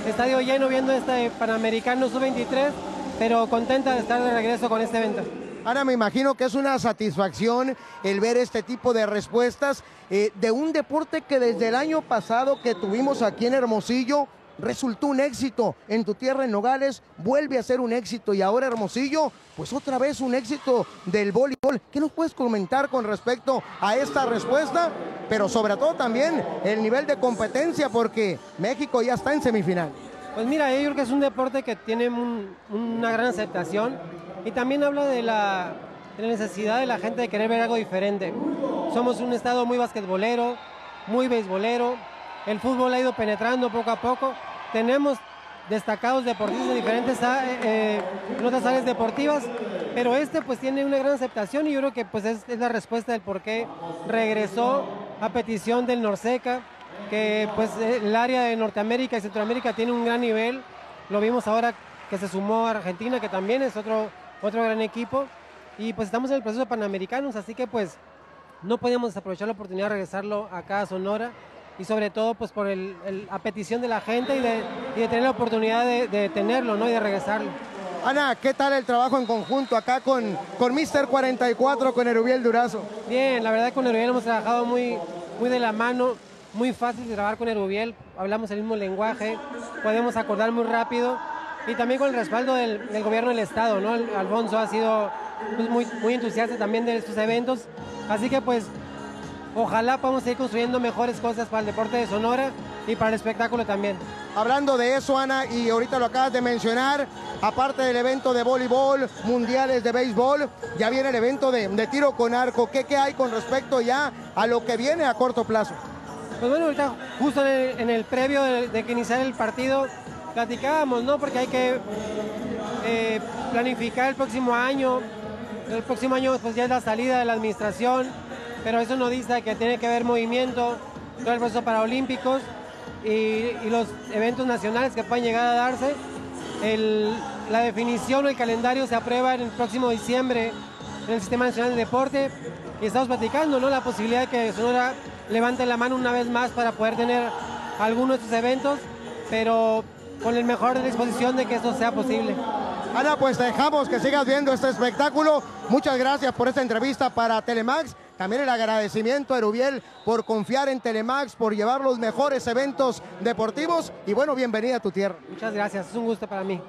estadio lleno viendo este Panamericano sub veintitrés, pero contenta de estar de regreso con este evento. Ahora me imagino que es una satisfacción el ver este tipo de respuestas eh, de un deporte que desde el año pasado que tuvimos aquí en Hermosillo resultó un éxito. En tu tierra, en Nogales, vuelve a ser un éxito y ahora Hermosillo, pues otra vez un éxito del voleibol. ¿Qué nos puedes comentar con respecto a esta respuesta? Pero sobre todo también el nivel de competencia, porque México ya está en semifinal. Pues mira, yo creo que es un deporte que tiene un, una gran aceptación y también habla de la, de la necesidad de la gente de querer ver algo diferente. Somos un estado muy basquetbolero, muy beisbolero, el fútbol ha ido penetrando poco a poco, tenemos destacados deportistas de diferentes eh, en otras áreas deportivas, pero este pues tiene una gran aceptación y yo creo que pues es, es la respuesta del por qué regresó a petición del Norseca, que pues el área de Norteamérica y Centroamérica tiene un gran nivel, lo vimos ahora que se sumó a Argentina, que también es otro, otro gran equipo, y pues estamos en el proceso de Panamericanos, así que pues no podíamos desaprovechar la oportunidad de regresarlo acá a Sonora, y sobre todo pues por el, el, a petición de la gente y de, y de tener la oportunidad de, de tenerlo, ¿no? Y de regresarlo. Ana, ¿qué tal el trabajo en conjunto acá con, con míster cuarenta y cuatro, con Eruviel Durazo? Bien, la verdad con Eruviel hemos trabajado muy, muy de la mano. Muy fácil de trabajar con Eruviel, hablamos el mismo lenguaje, podemos acordar muy rápido y también con el respaldo del, del gobierno del estado, ¿no? El, Alfonso ha sido pues, muy, muy entusiasta también de estos eventos, así que pues ojalá podamos ir construyendo mejores cosas para el deporte de Sonora y para el espectáculo también. Hablando de eso, Ana, y ahorita lo acabas de mencionar, aparte del evento de voleibol, mundiales de béisbol, ya viene el evento de, de tiro con arco. ¿Qué, qué hay con respecto ya a lo que viene a corto plazo? Pues bueno, ahorita justo en el, en el previo de, de que iniciar el partido platicábamos, ¿no? Porque hay que eh, planificar el próximo año, el próximo año pues ya es la salida de la administración, pero eso nos dice que tiene que haber movimiento, todo el proceso paraolímpicos y, y los eventos nacionales que puedan llegar a darse. El, la definición o el calendario se aprueba en el próximo diciembre en el Sistema Nacional de Deporte y estamos platicando, ¿no? La posibilidad de que Sonora levanten la mano una vez más para poder tener algunos de estos eventos, pero con el mejor de la disposición de que esto sea posible. Ana, pues dejamos que sigas viendo este espectáculo. Muchas gracias por esta entrevista para Telemax. También el agradecimiento a Eruviel por confiar en Telemax, por llevar los mejores eventos deportivos. Y bueno, bienvenida a tu tierra. Muchas gracias, es un gusto para mí.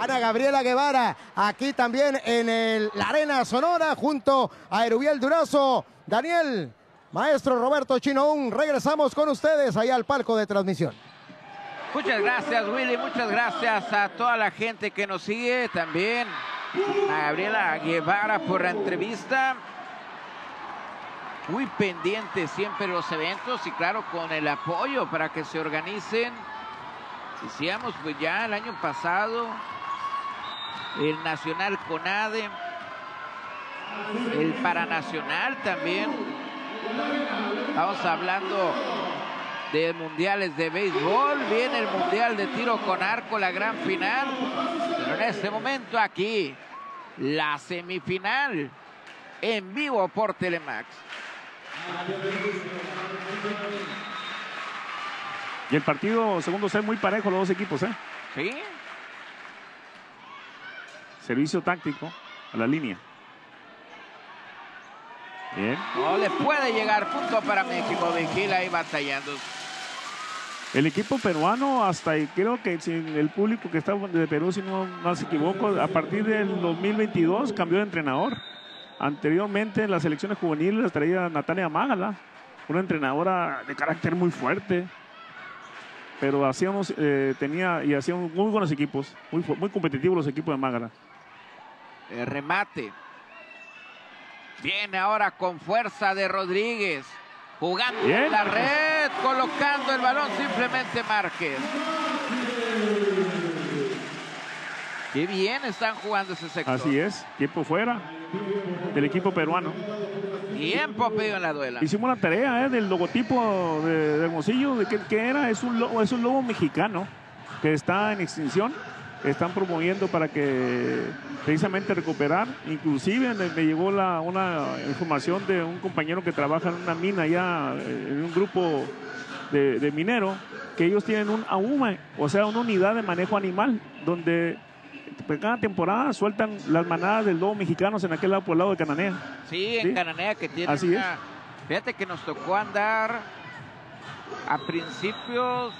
Ana Gabriela Guevara, aquí también en el, la Arena Sonora, junto a Eruviel Durazo. Daniel, maestro Roberto Chinún, regresamos con ustedes allá al palco de transmisión. Muchas gracias, Willy, muchas gracias a toda la gente que nos sigue, también a Gabriela Guevara por la entrevista. Muy pendiente siempre los eventos y claro, con el apoyo para que se organicen. Decíamos pues ya el año pasado, el Nacional CONADE, el Paranacional también. Estamos hablando de mundiales de béisbol, viene el mundial de tiro con arco, la gran final, pero en este momento aquí, la semifinal, en vivo por Telemax. Y el partido, segundo set, muy parejo los dos equipos, ¿eh? Sí. Servicio táctico a la línea. Bien. No le puede llegar, punto para México. Vigila ahí batallando. El equipo peruano, hasta ahí, creo que el público que está de Perú, si no, no se equivoco, a partir del dos mil veintidós cambió de entrenador. Anteriormente en las selecciones juveniles traía Natalia Málaga, una entrenadora de carácter muy fuerte, pero hacíamos, eh, tenía y hacía muy buenos equipos, muy, muy competitivos los equipos de Málaga. eh, remate. Viene ahora con fuerza de Rodríguez, jugando en la red, colocando el balón simplemente Márquez. Qué bien están jugando ese sector. Así es, tiempo fuera del equipo peruano. Tiempo pedido en la duela. Hicimos una tarea, ¿eh?, del logotipo de, de Hermosillo, de qué, qué era, es un, logo, es un logo mexicano que está en extinción. Están promoviendo para que precisamente recuperar, inclusive me, me llegó la, una información de un compañero que trabaja en una mina allá, en un grupo de, de mineros, que ellos tienen un A U M A, o sea, una unidad de manejo animal, donde cada temporada sueltan las manadas del lobo mexicanos en aquel lado por el lado de Cananea. Sí, en ¿Sí? Cananea que tiene Así una... es. Fíjate que nos tocó andar a principios...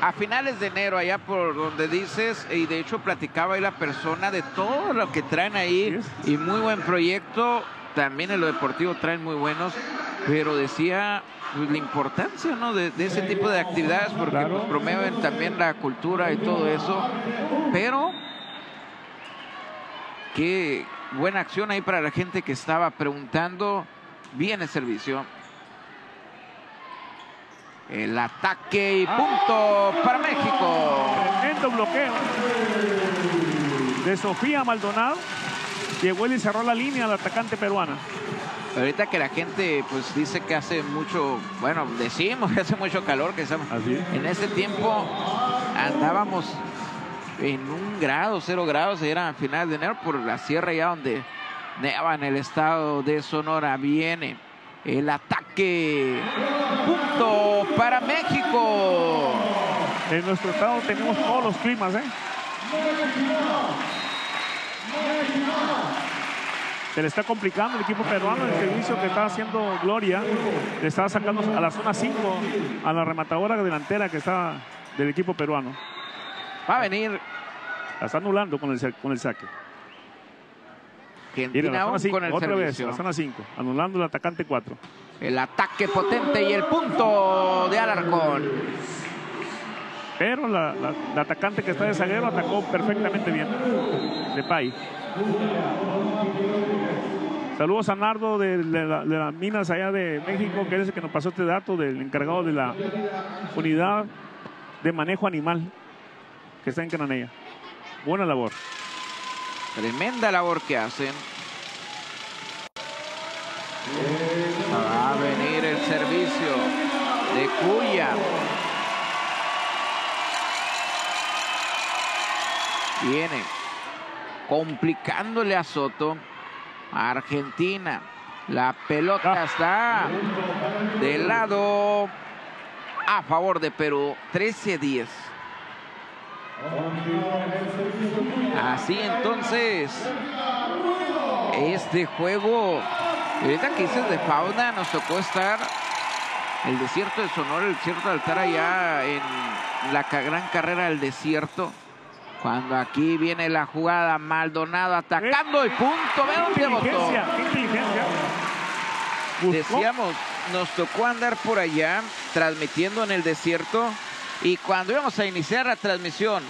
a finales de enero, allá por donde dices, y de hecho platicaba ahí la persona de todo lo que traen ahí, y muy buen proyecto, también en lo deportivo traen muy buenos, pero decía pues, la importancia, ¿no?, de, de ese tipo de actividades, porque claro, pues, promueven también la cultura y todo eso, pero qué buena acción ahí para la gente que estaba preguntando, bien el servicio. El ataque y punto ah, para México. Tremendo bloqueo de Sofía Maldonado. Llegó él y cerró la línea al atacante peruana. Ahorita que la gente pues dice que hace mucho, bueno, decimos que hace mucho calor, que estamos, es. En ese tiempo andábamos en un grado, cero grados, y era a finales de enero por la sierra ya donde neva en el estado de Sonora. Viene el ataque, punto para México. En nuestro estado tenemos todos los climas, ¿eh? Se le está complicando el equipo peruano el servicio que está haciendo Gloria. Le está sacando a la zona cinco a la rematadora delantera que está del equipo peruano. Va a venir. La está anulando con el, con el saque. Argentina Mira, aún cinco, con el otra servicio. Vez, la zona cinco, anulando el atacante cuatro. El ataque potente y el punto de Alarcón. Pero la, la, la atacante que está de zaguero atacó perfectamente bien. Depay. Saludos a Nardo de, de, la, de las minas allá de México, que es el que nos pasó este dato del encargado de la unidad de manejo animal que está en Cananea. Buena labor. Tremenda labor que hacen. Va a venir el servicio de Cuya. Viene complicándole a Soto. Argentina. La pelota está del lado a favor de Perú. trece a diez. Así entonces, este juego, ahorita que dices de fauna, nos tocó estar el desierto de Sonora, el desierto de Altar allá en la gran carrera del desierto. Cuando aquí viene la jugada, Maldonado atacando el punto, ve dónde botó. Decíamos, nos tocó andar por allá transmitiendo en el desierto. Y cuando íbamos a iniciar la transmisión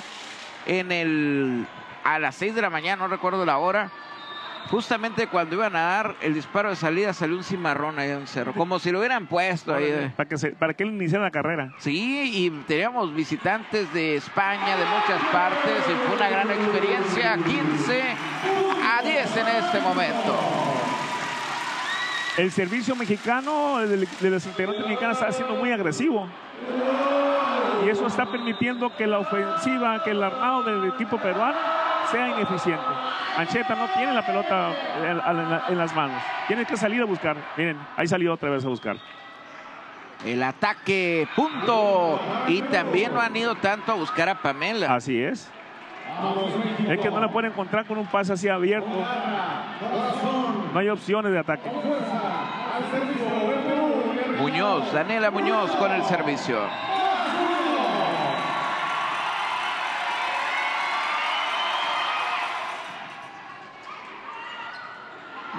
en el, a las seis de la mañana, no recuerdo la hora, justamente cuando iban a dar el disparo de salida salió un cimarrón ahí en el cerro, como si lo hubieran puesto ahí. Para que, se, para que él iniciara la carrera. Sí, y teníamos visitantes de España, de muchas partes, y fue una gran experiencia, quince a diez en este momento. El servicio mexicano, el de los integrantes mexicanos, está siendo muy agresivo. Y eso está permitiendo que la ofensiva, que el armado del equipo peruano sea ineficiente. Ancheta no tiene la pelota en, en, en las manos. Tiene que salir a buscar. Miren, ahí salió otra vez a buscar. El ataque, punto. Y también no han ido tanto a buscar a Pamela. Así es. Es que no la pueden encontrar con un pase así abierto. No hay opciones de ataque. Muñoz, Daniela Muñoz con el servicio.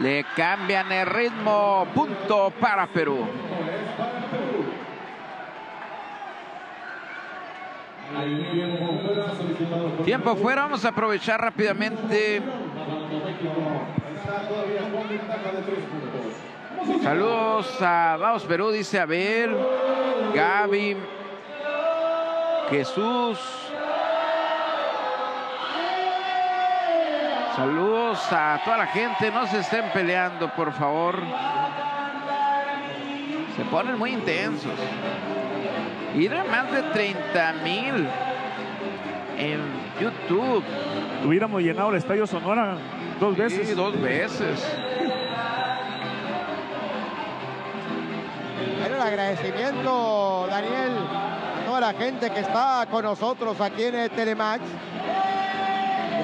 Le cambian el ritmo, punto para Perú. Tiempo fuera, vamos a aprovechar rápidamente Saludos a Vamos Perú, dice, a ver, Gaby, Jesús. Saludos a toda la gente, no se estén peleando, por favor. Se ponen muy intensos. Y de más de treinta mil en YouTube. Hubiéramos llenado el Estadio Sonora dos sí, veces. Sí, dos veces. Bueno, el agradecimiento, Daniel, a toda la gente que está con nosotros aquí en el Telemax.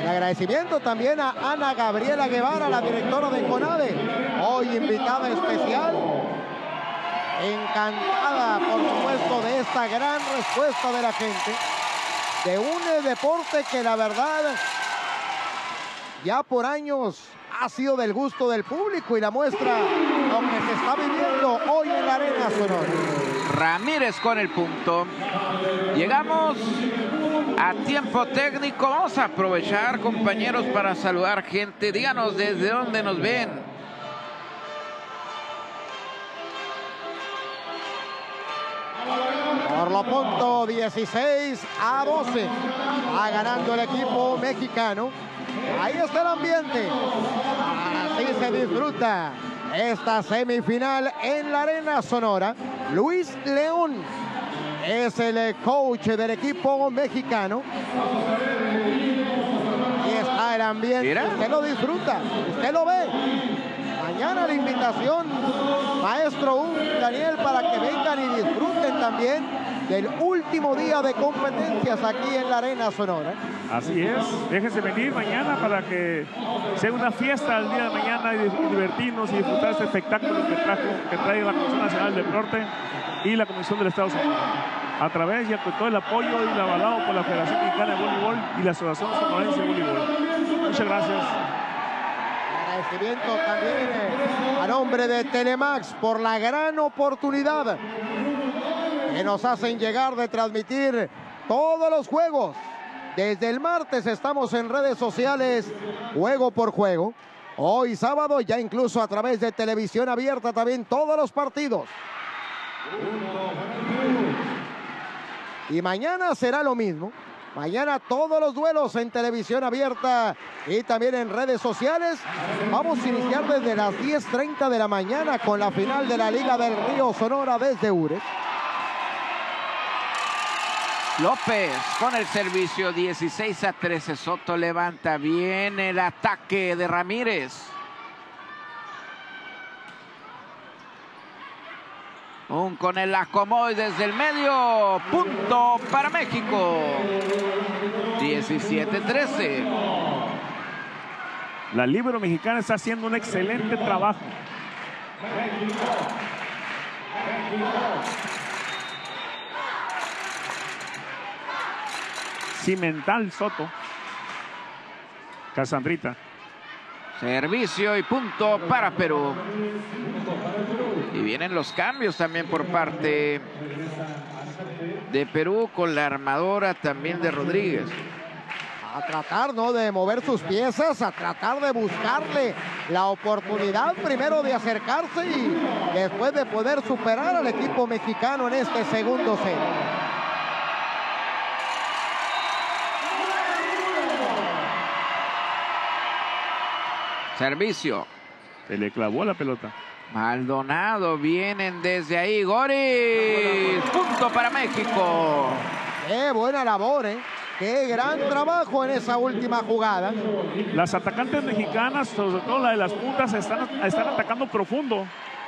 El agradecimiento también a Ana Gabriela Guevara, la directora de CONADE, hoy invitada especial. Encantada, por supuesto, de esta gran respuesta de la gente, de un deporte que la verdad ya por años ha sido del gusto del público, y la muestra lo que se está viviendo hoy en la Arena Sonora. Ramírez con el punto. Llegamos a tiempo técnico. Vamos a aprovechar, compañeros, para saludar gente. Díganos desde dónde nos ven. Por lo pronto, dieciséis a doce, va ganando el equipo mexicano. Ahí está el ambiente. Así se disfruta esta semifinal en la Arena Sonora. Luis León es el coach del equipo mexicano. Y está el ambiente. Mira. Usted lo disfruta, usted lo ve. Mañana la invitación, maestro U, Daniel, para que vengan y disfruten también del último día de competencias aquí en la Arena Sonora. Así es, déjense venir mañana para que sea una fiesta el día de mañana y divertirnos y disfrutar este espectáculo que, trajo, que trae la Comisión Nacional del Norte y la Comisión del Estado Sonora, a través de todo el apoyo y el avalado por la Federación Mexicana de Voleibol y la Asociación Sonorense de Voleibol. Muchas gracias. Agradecimiento también a nombre de Telemax por la gran oportunidad que nos hacen llegar de transmitir todos los juegos. Desde el martes estamos en redes sociales juego por juego. Hoy sábado ya incluso a través de televisión abierta también todos los partidos. Y mañana será lo mismo. Mañana todos los duelos en televisión abierta y también en redes sociales. Vamos a iniciar desde las diez treinta de la mañana con la final de la Liga del Río Sonora desde Ures. López con el servicio, dieciséis a trece. Soto levanta bien el ataque de Ramírez. Un con el acomodo desde el medio. Punto para México. diecisiete a trece. La líbero mexicana está haciendo un excelente trabajo. Cimental Soto. Cassandrita. Servicio y punto para Perú. Y vienen los cambios también por parte de Perú con la armadora también de Rodríguez. A tratar, ¿no?, de mover sus piezas, a tratar de buscarle la oportunidad primero de acercarse y después de poder superar al equipo mexicano en este segundo set. Servicio. Se le clavó la pelota. Maldonado, vienen desde ahí. Gori, punto para México. Qué buena labor, ¿eh? Qué gran trabajo en esa última jugada. Las atacantes mexicanas, sobre todo la de las puntas, están, están atacando profundo.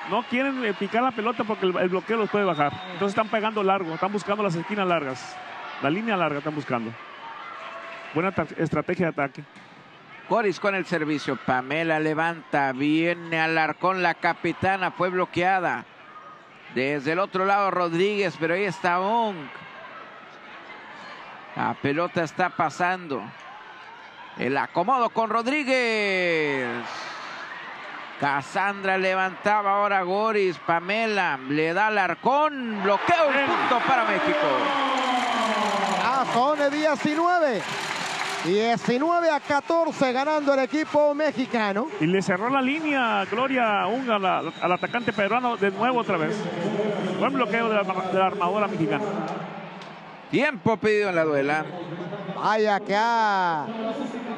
No quieren eh, picar la pelota porque el, el bloqueo los puede bajar. Entonces están pegando largo, están buscando las esquinas largas. La línea larga están buscando. Buena estrategia de ataque. Coris con el servicio. Pamela levanta. Viene Alarcón, la capitana. Fue bloqueada. Desde el otro lado Rodríguez, pero ahí está Ong. La pelota está pasando. El acomodo con Rodríguez. Cassandra levantaba ahora Goris. Pamela le da Alarcón. Bloqueo, el punto para México. Ah, son diecinueve. diecinueve a catorce ganando el equipo mexicano. Y le cerró la línea Gloria Unga la, al atacante peruano de nuevo otra vez. Buen bloqueo de la, de la armadora mexicana. Tiempo pedido en la duela. Vaya que ha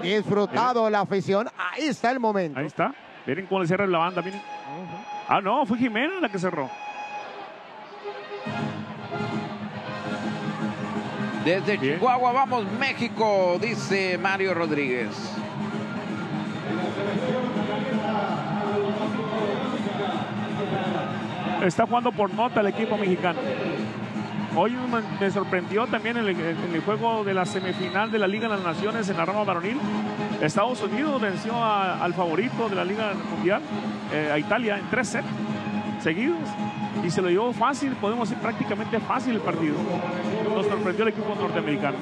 disfrutado miren. La afición. Ahí está el momento. Ahí está. Miren cómo le cierra la banda. Miren. Uh-huh. Ah, no, fue Jimena la que cerró. Desde bien. Chihuahua vamos México, dice Mario Rodríguez. Está jugando por nota el equipo mexicano. Hoy me sorprendió también en el, en el juego de la semifinal de la Liga de las Naciones en la rama varonil. Estados Unidos venció a, al favorito de la Liga Mundial, eh, a Italia, en tres sets seguidos. Y se lo llevó fácil, podemos decir prácticamente fácil el partido. Nos sorprendió el equipo norteamericano.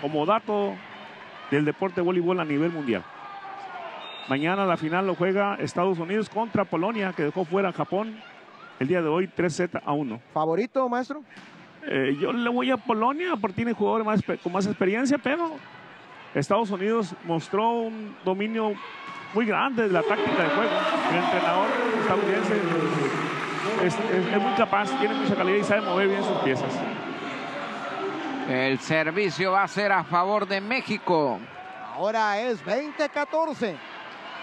Como dato del deporte de voleibol a nivel mundial. Mañana la final lo juega Estados Unidos contra Polonia, que dejó fuera a Japón el día de hoy tres sets a uno. ¿Favorito, maestro? Eh, yo le voy a Polonia porque tiene jugadores más, con más experiencia, pero Estados Unidos mostró un dominio muy grande de la táctica de juego. El entrenador estadounidense Es, es, es muy capaz, tiene mucha calidad y sabe mover bien sus piezas. El servicio va a ser a favor de México. Ahora es veinte a catorce.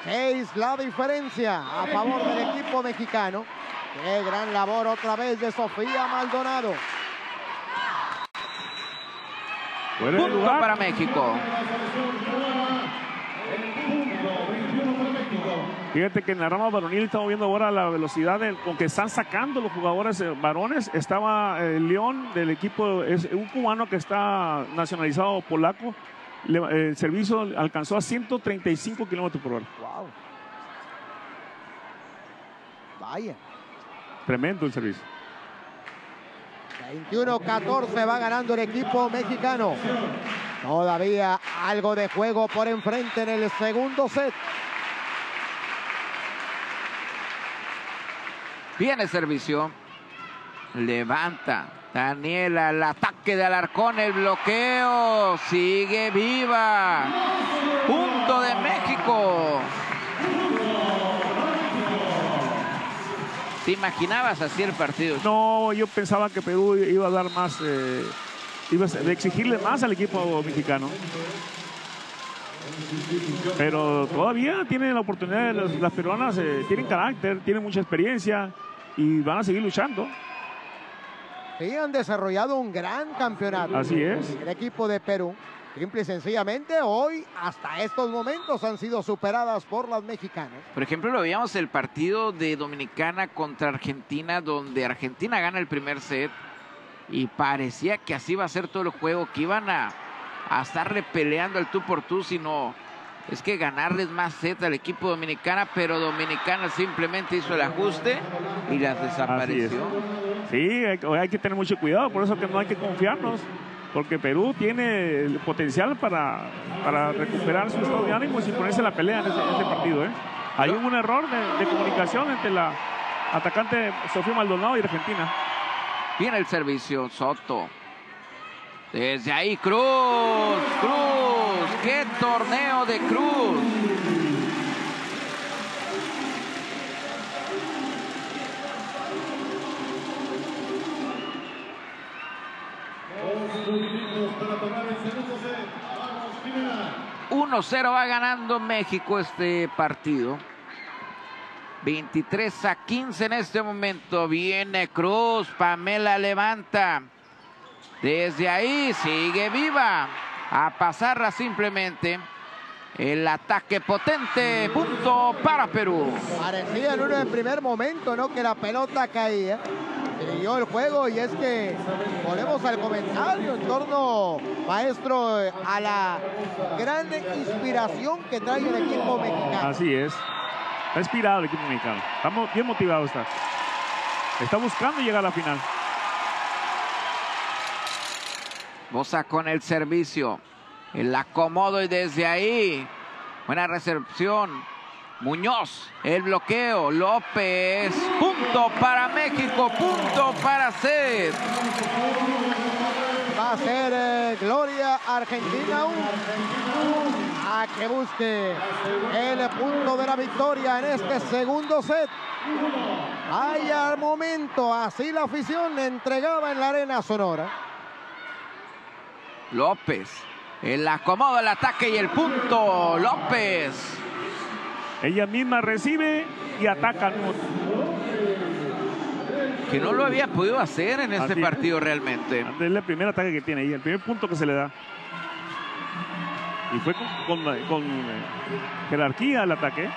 seis la diferencia a favor del equipo mexicano. Qué gran labor otra vez de Sofía Maldonado. Punto para México. Fíjate que en la rama varonil estamos viendo ahora la velocidad de, con que están sacando los jugadores eh, varones. Estaba eh, León del equipo, es un cubano que está nacionalizado polaco. Le, eh, el servicio alcanzó a ciento treinta y cinco kilómetros por hora. Wow. Vaya. Tremendo el servicio. veintiuno a catorce va ganando el equipo mexicano. Todavía algo de juego por enfrente en el segundo set. Viene servicio. Levanta Daniela. El ataque de Alarcón. El bloqueo. Sigue viva. Punto de México. ¿Te imaginabas así el partido? No, yo pensaba que Perú iba a dar más. Eh, iba a exigirle más al equipo mexicano. Pero todavía tienen la oportunidad, las, las peruanas eh, tienen carácter, tienen mucha experiencia y van a seguir luchando. Sí, han desarrollado un gran campeonato. Así es. El equipo de Perú, simple y sencillamente, hoy hasta estos momentos han sido superadas por las mexicanas. Por ejemplo, lo veíamos el partido de Dominicana contra Argentina, donde Argentina gana el primer set y parecía que así iba a ser todo el juego, que iban a a estarle peleando al tú por tú, sino es que ganarles más set al equipo dominicana, pero Dominicana simplemente hizo el ajuste y las desapareció. Sí, hay, hay que tener mucho cuidado, por eso que no hay que confiarnos, porque Perú tiene el potencial para, para recuperar su estado de ánimo y ponerse la pelea en este, en este partido. ¿eh? Hay un error de, de comunicación entre la atacante Sofía Maldonado y Argentina. Viene el servicio, Soto. Desde ahí Cruz, Cruz, qué torneo de Cruz. uno cero va ganando México este partido. veintitrés a quince en este momento. Viene Cruz, Pamela levanta. Desde ahí sigue viva. A pasarla simplemente. El ataque potente. Punto para Perú. Parecía en uno en primer momento, ¿no? Que la pelota caía. Siguió el juego y es que volvemos al comentario en torno, maestro, a la gran inspiración que trae el equipo mexicano. Así es. Está inspirado el equipo mexicano. Estamos bien motivados. Está, está buscando llegar a la final. Bosa con el servicio. El acomodo y desde ahí. Buena recepción. Muñoz. El bloqueo. López. Punto para México. Punto para Seth. Va hacer eh, Gloria Argentina aún a que busque el punto de la victoria en este segundo set. Ahí al momento, así la afición le entregaba en la Arena Sonora. López, el acomodo, el ataque y el punto. López. Ella misma recibe y ataca. Que no lo había podido hacer en este partido realmente. Es el primer ataque que tiene y el primer punto que se le da. Y fue con, con, con jerarquía el ataque.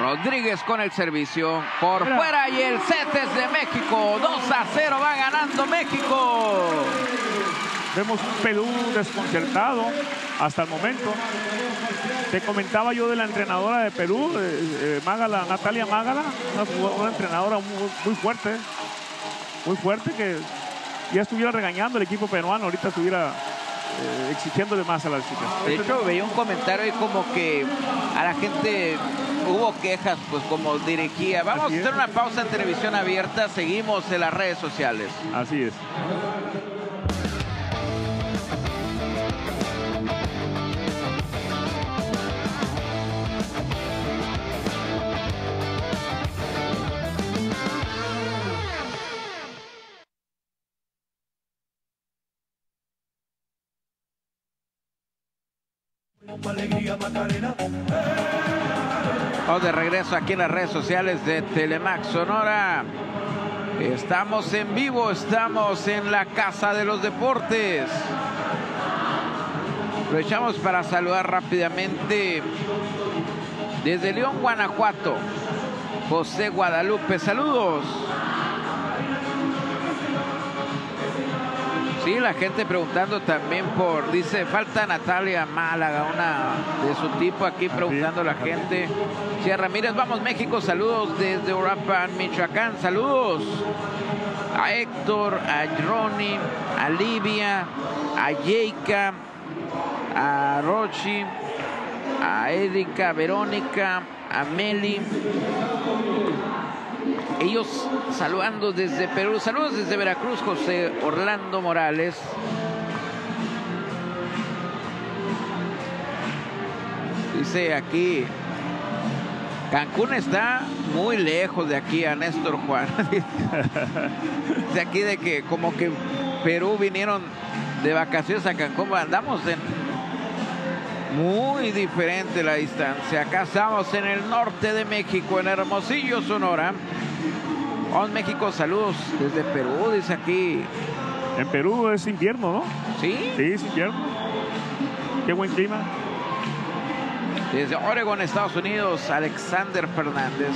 Rodríguez con el servicio por Mira. fuera y el set es de México. dos a cero va ganando México. Vemos un Perú desconcertado hasta el momento. Te comentaba yo de la entrenadora de Perú, eh, eh, Mágala, Natalia Málaga, una, una entrenadora muy, muy fuerte, muy fuerte, que ya estuviera regañando el equipo peruano, ahorita estuviera eh, exigiéndole más a las chicas. De hecho, veía un comentario ahí como que a la gente hubo quejas, pues como dirigía. Vamos a hacer una pausa en televisión abierta, seguimos en las redes sociales. Así es. Oh, de regreso aquí en las redes sociales de Telemax Sonora. Estamos en vivo, estamos en la Casa de los Deportes. Aprovechamos para saludar rápidamente desde León, Guanajuato, José Guadalupe, saludos. Sí, la gente preguntando también por, dice, falta Natalia Málaga, una de su tipo aquí preguntando a la gente. Sierra Ramírez, vamos México, saludos desde Uruapan, Michoacán, saludos a Héctor, a Ronnie, a Livia, a Yeika, a Rochi, a Erika, a Verónica, a Meli. Ellos saludando desde Perú. Saludos desde Veracruz, José Orlando Morales. Dice aquí, Cancún está muy lejos de aquí, a Néstor Juan. Dice aquí de que como que Perú vinieron de vacaciones a Cancún. Andamos en muy diferente la distancia. Acá estamos en el norte de México, en Hermosillo, Sonora. Vamos México, saludos desde Perú, dice aquí. En Perú es invierno, ¿no? Sí. Sí, es invierno. Qué buen clima. Desde Oregon, Estados Unidos, Alexander Fernández.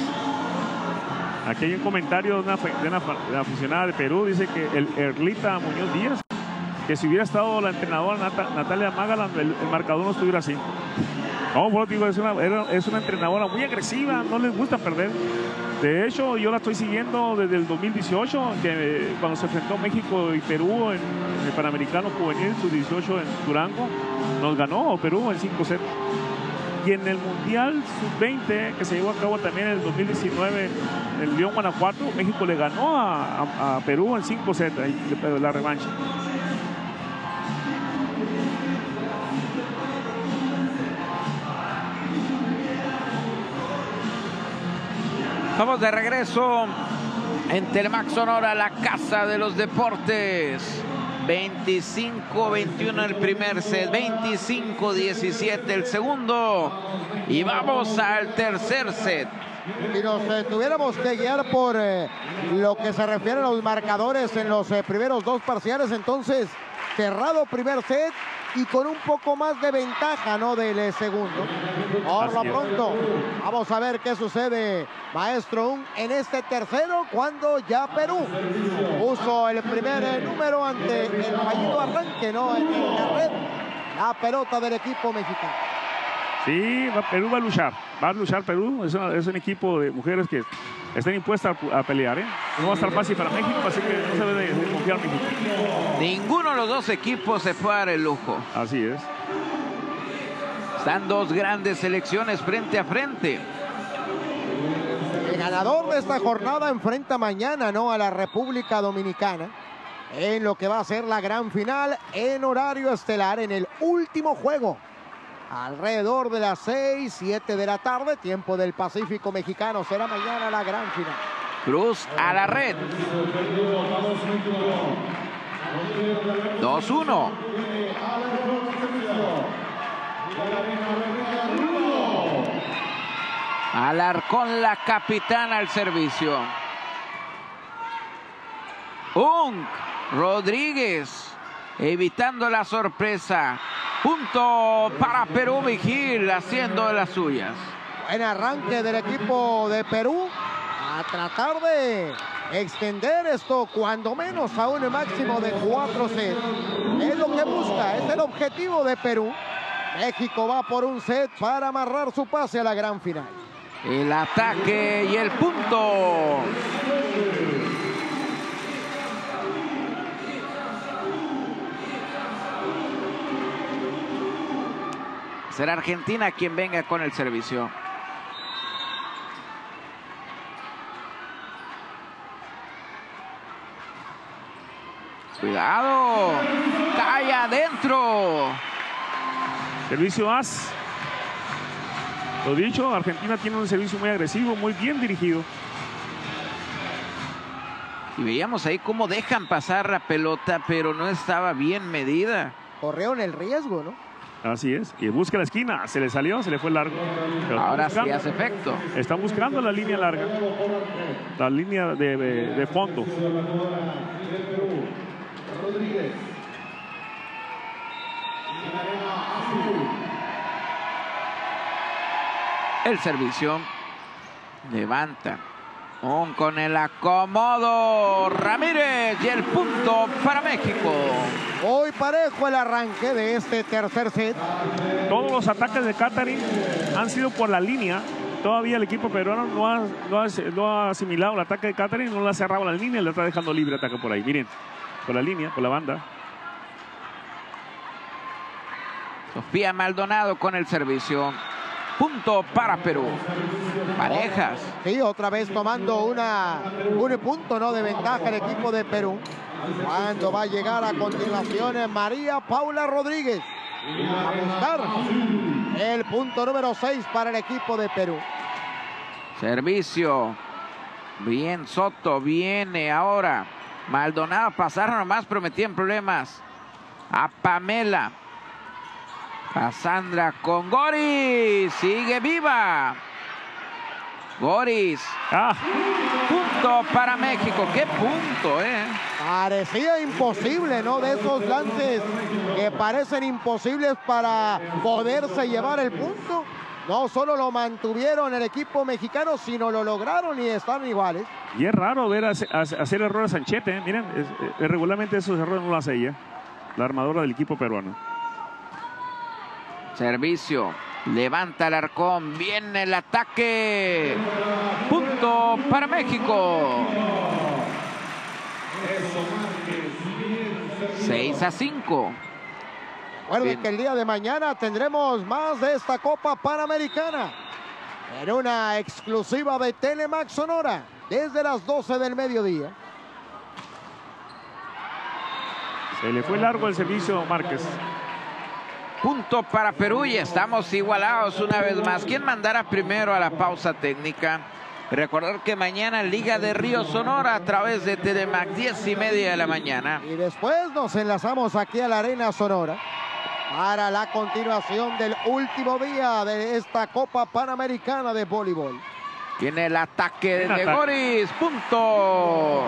Aquí hay un comentario de una, de una, de una aficionada de Perú, dice que el Erlita Muñoz Díaz, que si hubiera estado la entrenadora Nat Natalia Málaga, el, el marcador no estuviera así. No, bueno, digo, es una, es una entrenadora muy agresiva, no les gusta perder. De hecho, yo la estoy siguiendo desde el dos mil dieciocho, que, cuando se enfrentó México y Perú en, en el Panamericano Juvenil, sub dieciocho en Durango. Nos ganó Perú en cinco sets. Y en el Mundial sub veinte, que se llevó a cabo también en el dos mil diecinueve en León, Guanajuato, México le ganó a, a, a Perú en cinco sets, la revancha. Vamos de regreso en Telemax Sonora, la Casa de los Deportes. veinticinco a veintiuno el primer set, veinticinco a diecisiete el segundo. Y vamos al tercer set. Si nos eh, tuviéramos que guiar por eh, lo que se refiere a los marcadores en los eh, primeros dos parciales, entonces cerrado primer set y con un poco más de ventaja, ¿no?, del segundo. Por lo pronto, vamos a ver qué sucede, maestro, en este tercero, cuando ya Perú puso el primer número ante el fallido arranque, ¿no?, en la red, la pelota del equipo mexicano. Sí, Perú va a luchar, va a luchar Perú, es, una, es un equipo de mujeres que están impuestas a pelear, ¿eh? No va a estar fácil para México, así que no se debe de confiar México. Ninguno de los dos equipos se puede dar el lujo. Así es. Están dos grandes selecciones frente a frente. El ganador de esta jornada enfrenta mañana, ¿no?, a la República Dominicana. en lo que va a ser la gran final en horario estelar, en el último juego. Alrededor de las seis, siete de la tarde, tiempo del Pacífico Mexicano. Será mañana la gran final. Cruz a la red. dos uno. Alarcón, la capitana, al servicio. Unk, Rodríguez, evitando la sorpresa. Punto para Perú, Vigil, haciendo de las suyas. Buen arranque del equipo de Perú. A tratar de extender esto cuando menos a un máximo de cuatro sets. Es lo que busca, es el objetivo de Perú. México va por un set para amarrar su pase a la gran final. El ataque y el punto. Será Argentina quien venga con el servicio. Cuidado. Cae adentro. Servicio más. Lo dicho, Argentina tiene un servicio muy agresivo, muy bien dirigido. Y veíamos ahí cómo dejan pasar la pelota, pero no estaba bien medida. Corrieron el riesgo, ¿no? Así es, y busca la esquina, se le salió, se le fue largo. Pero ahora sí hace efecto. Están buscando la línea larga, la línea de, de, de fondo. El servicio levanta. Un con el acomodo Ramírez y el punto para México. Hoy parejo el arranque de este tercer set. Todos los ataques de Katherine han sido por la línea. Todavía el equipo peruano no ha, no ha, no ha asimilado el ataque de Katherine, no le ha cerrado la línea, le está dejando libre ataque por ahí. Miren, por la línea, por la banda. Sofía Maldonado con el servicio. Punto para Perú. Parejas. Sí, otra vez tomando una, un punto, ¿no?, de ventaja el equipo de Perú. Cuando va a llegar a continuación María Paula Rodríguez. A buscar el punto número seis para el equipo de Perú. Servicio. Bien, Soto viene ahora. Maldonado pasaron nomás, pero metían problemas. A Pamela. Cassandra con Gori, sigue viva. Goris. Ah. Punto para México. Qué punto, eh. Parecía imposible, ¿no? De esos lances que parecen imposibles para poderse llevar el punto. No solo lo mantuvieron el equipo mexicano, sino lo lograron y están iguales. Y es raro ver hacer, hacer errores a Sanchete, ¿eh? Miren, es, regularmente esos errores no lo hace ella, la armadora del equipo peruano. Servicio, levanta el arcón, viene el ataque. Punto para México. seis a cinco. Recuerden que el día de mañana tendremos más de esta Copa Panamericana. En una exclusiva de Telemax Sonora, desde las doce del mediodía. Se le fue largo el servicio, Márquez. Punto para Perú y estamos igualados una vez más. ¿Quién mandará primero a la pausa técnica? Recordar que mañana Liga de Río Sonora a través de Telemax, diez y media de la mañana. Y después nos enlazamos aquí a la Arena Sonora para la continuación del último día de esta Copa Panamericana de Voleibol. Tiene el ataque de Goris. Punto.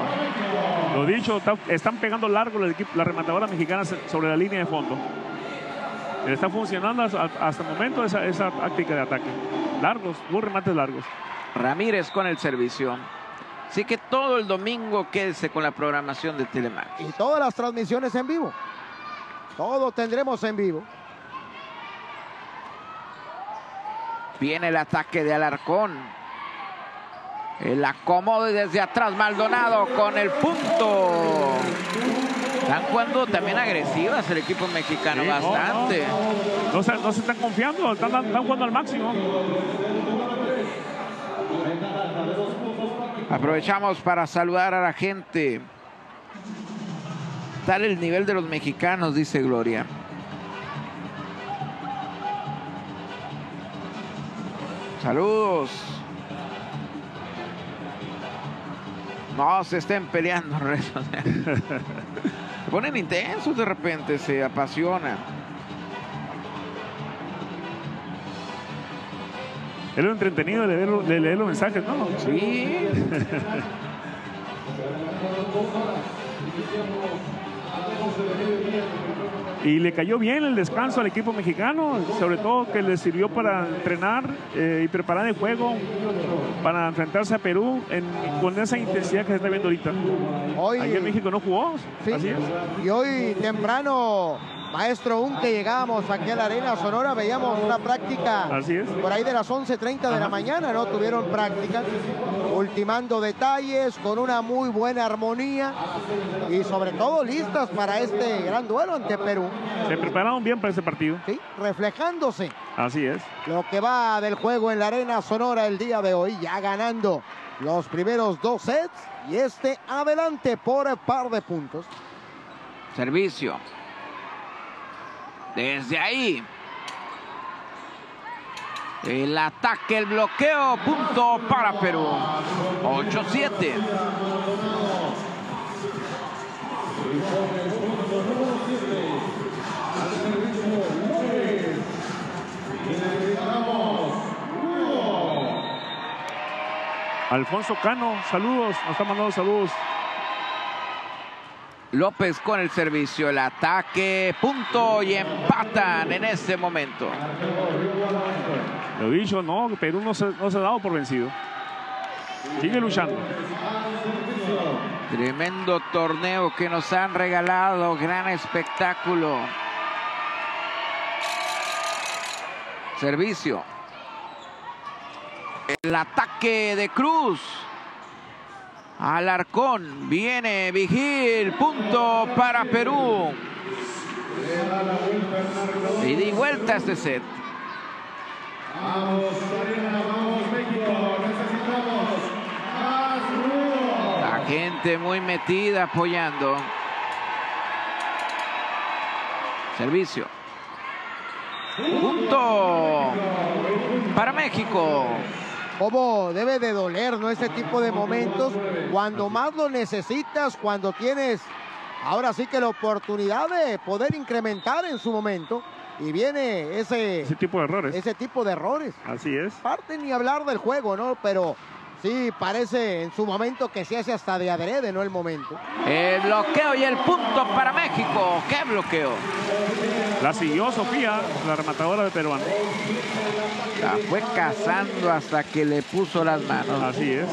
Lo dicho, están pegando largo el equipo, la rematadora mexicana sobre la línea de fondo. Está funcionando hasta el momento esa, esa táctica de ataque. Largos, dos remates largos. Ramírez con el servicio. Así que todo el domingo quédese con la programación de Telemax. Y todas las transmisiones en vivo. Todo tendremos en vivo. Viene el ataque de Alarcón. El acomodo desde atrás, Maldonado con el punto. Están jugando también agresivas el equipo mexicano, sí, bastante. No, no, no, se, no se están confiando, están, están jugando al máximo. Aprovechamos para saludar a la gente resaltar el nivel de los mexicanos, dice Gloria. Saludos. No, se estén peleando. Se ponen intensos de repente, se apasionan. Era lo entretenido de leer, de leer los mensajes, ¿no? Sí. Y le cayó bien el descanso al equipo mexicano, sobre todo que le sirvió para entrenar eh, y preparar el juego para enfrentarse a Perú en, con esa intensidad que se está viendo ahorita. Hoy, ayer México no jugó, sí, así es. Y hoy temprano, maestro, un que llegábamos aquí a la Arena Sonora, veíamos una práctica así es. Por ahí de las once treinta de Ajá. la mañana, ¿no? Tuvieron prácticas, ultimando detalles, con una muy buena armonía y sobre todo listas para este gran duelo ante Perú. Se prepararon bien para ese partido. Sí, reflejándose. Así es. Lo que va del juego en la Arena Sonora el día de hoy, ya ganando los primeros dos sets y este adelante por par de puntos. Servicio. Desde ahí, el ataque, el bloqueo, punto para Perú. ocho siete. Alfonso Cano, saludos, nos está mandando saludos. López con el servicio, el ataque, punto y empatan en este momento. Lo dicho, no, Perú no se, no se ha dado por vencido. Sigue luchando. Tremendo torneo que nos han regalado, gran espectáculo. Servicio. El ataque de Cruz. Alarcón, viene Vigil, punto para Perú. Y de vuelta este set. Vamos, Arena, vamos, México, necesitamos más ruido. La gente muy metida apoyando. Servicio. Punto para México. Cómo debe de doler, ¿no? Ese tipo de momentos, cuando más lo necesitas, cuando tienes ahora sí que la oportunidad de poder incrementar en su momento, y viene ese, ese tipo de errores. Ese tipo de errores. Así es. Parte ni hablar del juego, ¿no? Pero sí parece en su momento que se hace hasta de adrede, ¿no? El momento. El bloqueo y el punto para México. ¡Qué bloqueo! La siguió Sofía, la rematadora de peruano. La fue cazando hasta que le puso las manos. Así es.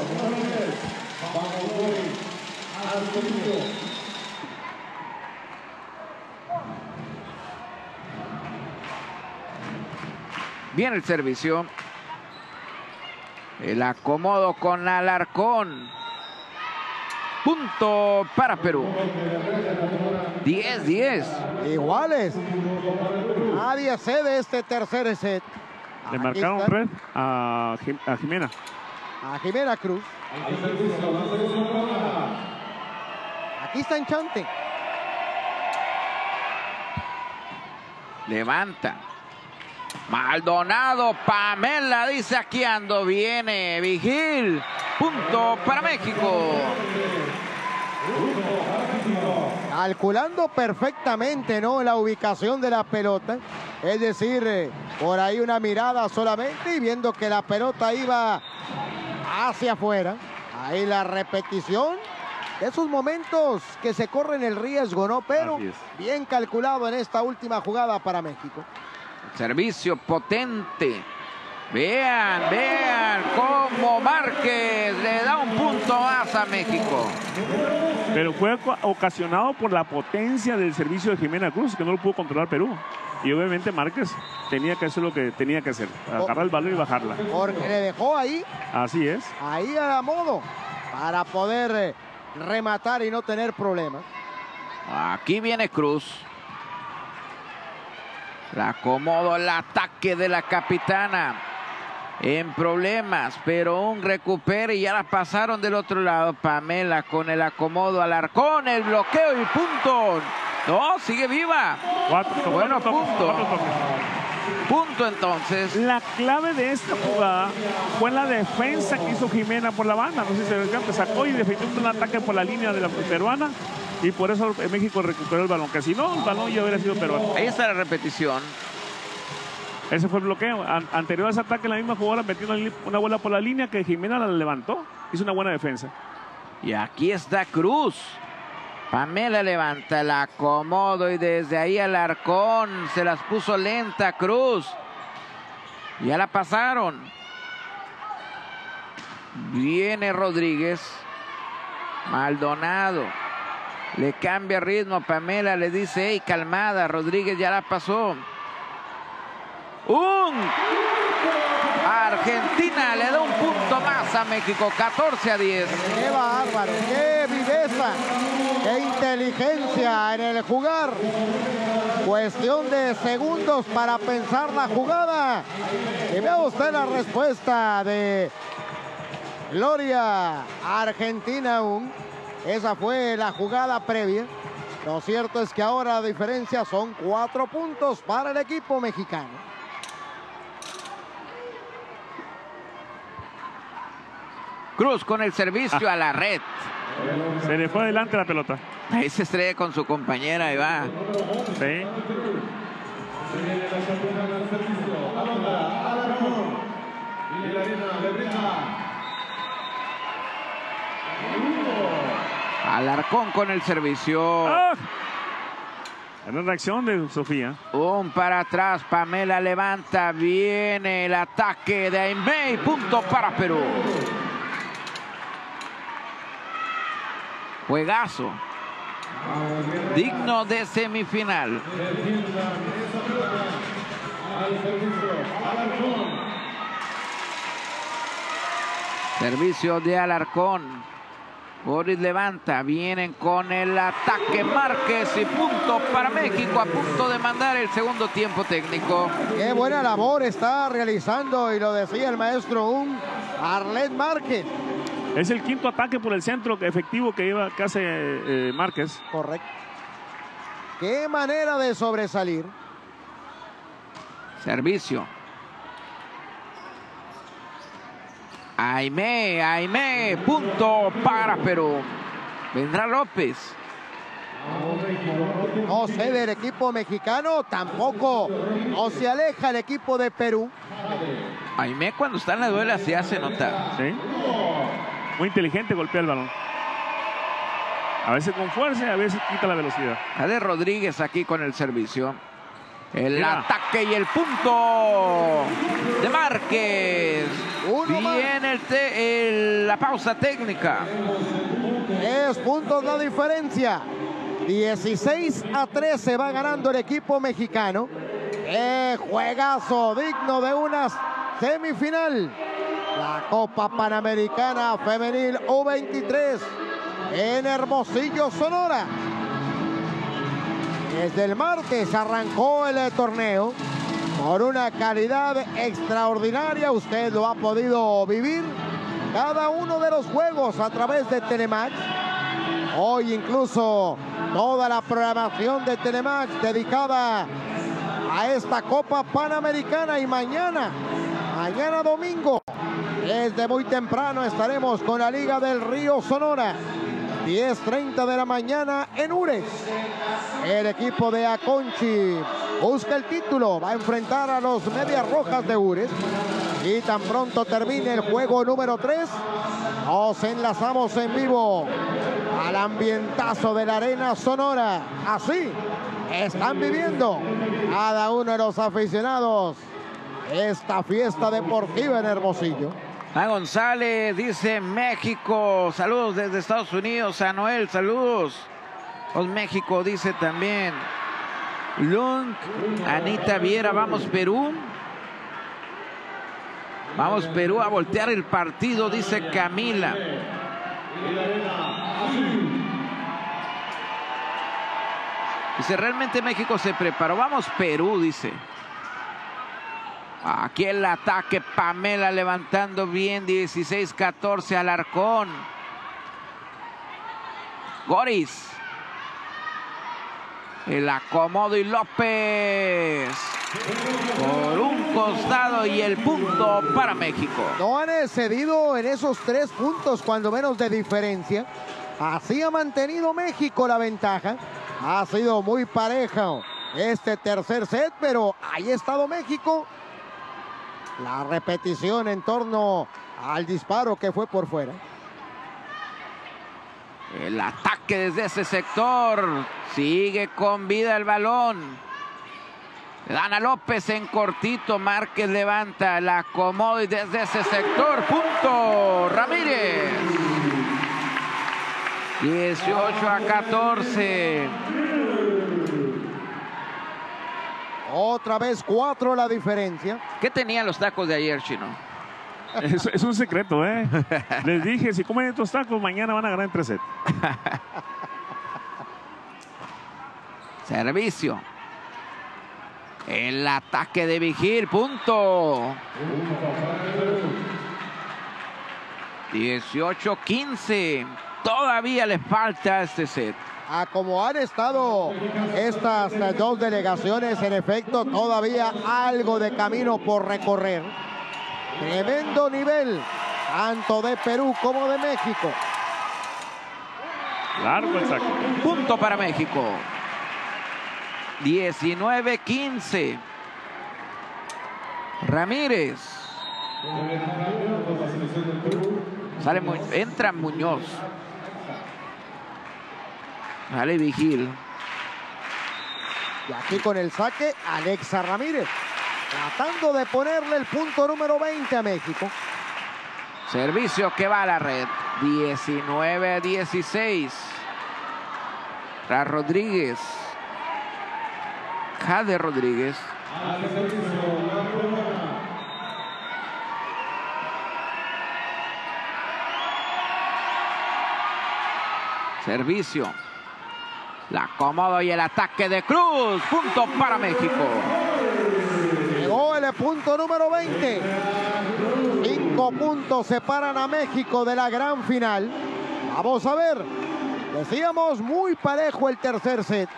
Bien el servicio. El acomodo con Alarcón. Punto para Perú. diez diez. Iguales. Nadie cede este tercer set. Le marcaron red a, Jim, a Jimena. A Jimena Cruz. Aquí está Anchante. Levanta. Maldonado, Pamela dice aquí ando, viene Vigil, punto para México. Calculando perfectamente, ¿no? La ubicación de la pelota, es decir, eh, por ahí una mirada solamente y viendo que la pelota iba hacia afuera. Ahí la repetición de esos momentos que se corren el riesgo, ¿no? Pero bien calculado en esta última jugada para México. Servicio potente. Vean, vean cómo Márquez le da un punto más a México. Pero fue ocasionado por la potencia del servicio de Jimena Cruz, que no lo pudo controlar Perú. Y obviamente Márquez tenía que hacer lo que tenía que hacer, agarrar el balón y bajarla. Porque le dejó ahí. Así es. Ahí a la modo, para poder rematar y no tener problemas. Aquí viene Cruz. La acomodo el ataque de la capitana. en problemas, pero un recupere y ya la pasaron del otro lado. Pamela con el acomodo al Alarcón, el bloqueo y punto. No, sigue viva. Cuatro, bueno, cuatro, punto. Cuatro, cuatro, cuatro. Punto entonces. La clave de esta jugada fue la defensa que hizo Jimena por la banda. No sé si se ve que sacó y defendió un ataque por la línea de la peruana. Y por eso México recuperó el balón. Que si no, el balón ya hubiera sido peruano. Ahí está la repetición. Ese fue el bloqueo. An anterior a ese ataque, la misma jugadora metió una bola por la línea que Jimena la levantó. Hizo una buena defensa. Y aquí está Cruz. Pamela levanta, la acomodo y desde ahí Alarcón se las puso lenta Cruz. Ya la pasaron. Viene Rodríguez. Maldonado. Le cambia ritmo a Pamela, le dice, hey, calmada, Rodríguez ya la pasó. Un Argentina le da un punto más a México, catorce a diez. Qué bárbaro, qué viveza, qué inteligencia en el jugar. Cuestión de segundos para pensar la jugada. Y vea usted la respuesta de Gloria Argentina aún. Esa fue la jugada previa. Lo cierto es que ahora la diferencia son cuatro puntos para el equipo mexicano. Cruz con el servicio ah. a la red. Se le fue adelante la pelota. Ahí se estrella con su compañera y va. Sí. Alarcón con el servicio. ¡Ah! La reacción de Sofía. Un para atrás, Pamela levanta, viene el ataque de Aimei, punto para Perú. Juegazo, digno de semifinal. Servicio de Alarcón. Boris levanta, vienen con el ataque Márquez y punto para México, a punto de mandar el segundo tiempo técnico. Qué buena labor está realizando, y lo decía el maestro Un, Arlet Márquez. Es el quinto ataque por el centro efectivo que, iba, que hace eh, Márquez. Correcto. Qué manera de sobresalir. Servicio. Aimé, Aimé, punto para Perú. Vendrá López. No cede el equipo mexicano, tampoco no se aleja el equipo de Perú. Aimé cuando está en la duela se hace notar. ¿Sí? Muy inteligente, golpea el balón. A veces con fuerza y a veces quita la velocidad. Jade Rodríguez aquí con el servicio. El Mira. ataque y el punto de Márquez. Viene el te, el, la pausa técnica. Tres puntos la diferencia. dieciséis a trece va ganando el equipo mexicano. ¡Qué juegazo! Digno de una semifinal. La Copa Panamericana Femenil U veintitrés en Hermosillo, Sonora. Desde el martes arrancó el torneo por una calidad extraordinaria. Usted lo ha podido vivir cada uno de los juegos a través de Telemax. Hoy incluso toda la programación de Telemax dedicada a esta Copa Panamericana. Y mañana, mañana domingo, desde muy temprano estaremos con la Liga del Río Sonora. diez treinta de la mañana en Ures. El equipo de Aconchi busca el título. Va a enfrentar a los Medias Rojas de Ures. Y tan pronto termine el juego número tres, nos enlazamos en vivo al ambientazo de la Arena Sonora. Así están viviendo cada uno de los aficionados esta fiesta deportiva en Hermosillo. A González dice México, saludos desde Estados Unidos. A Noel, saludos. Os México dice también. Lung, Anita Viera, vamos Perú. Vamos Perú a voltear el partido, dice Camila. Dice, realmente México se preparó. Vamos Perú, dice. Aquí el ataque, Pamela levantando bien, dieciséis catorce, Alarcón. Goris. El acomodo y López. Por un costado y el punto para México. No han excedido en esos tres puntos, cuando menos de diferencia. Así ha mantenido México la ventaja. Ha sido muy pareja este tercer set, pero ahí ha estado México. La repetición en torno al disparo que fue por fuera. El ataque desde ese sector. Sigue con vida el balón. Dana López en cortito. Márquez levanta, la acomoda y desde ese sector. Punto. Ramírez. dieciocho a catorce. Otra vez cuatro la diferencia. ¿Qué tenían los tacos de ayer, Chino? Es, es un secreto, ¿eh? Les dije, si comen estos tacos, mañana van a ganar en tres sets. Servicio. El ataque de Vigil, punto. dieciocho a quince. Todavía les falta este set. A como han estado estas dos delegaciones, en efecto, todavía algo de camino por recorrer. Tremendo nivel, tanto de Perú como de México. Largo el saque. Punto para México. diecinueve a quince. Ramírez. Sale Mu entra Muñoz. Sale Vigil. Y aquí con el saque, Alexa Ramírez. Tratando de ponerle el punto número veinte a México. Servicio que va a la red. diecinueve a dieciséis. Tras Rodríguez. Jade Rodríguez. Servicio. La acomodo y el ataque de Cruz. Punto para México. Punto número veinte. Cinco puntos separan a México de la gran final. Vamos a ver. Decíamos muy parejo el tercer set.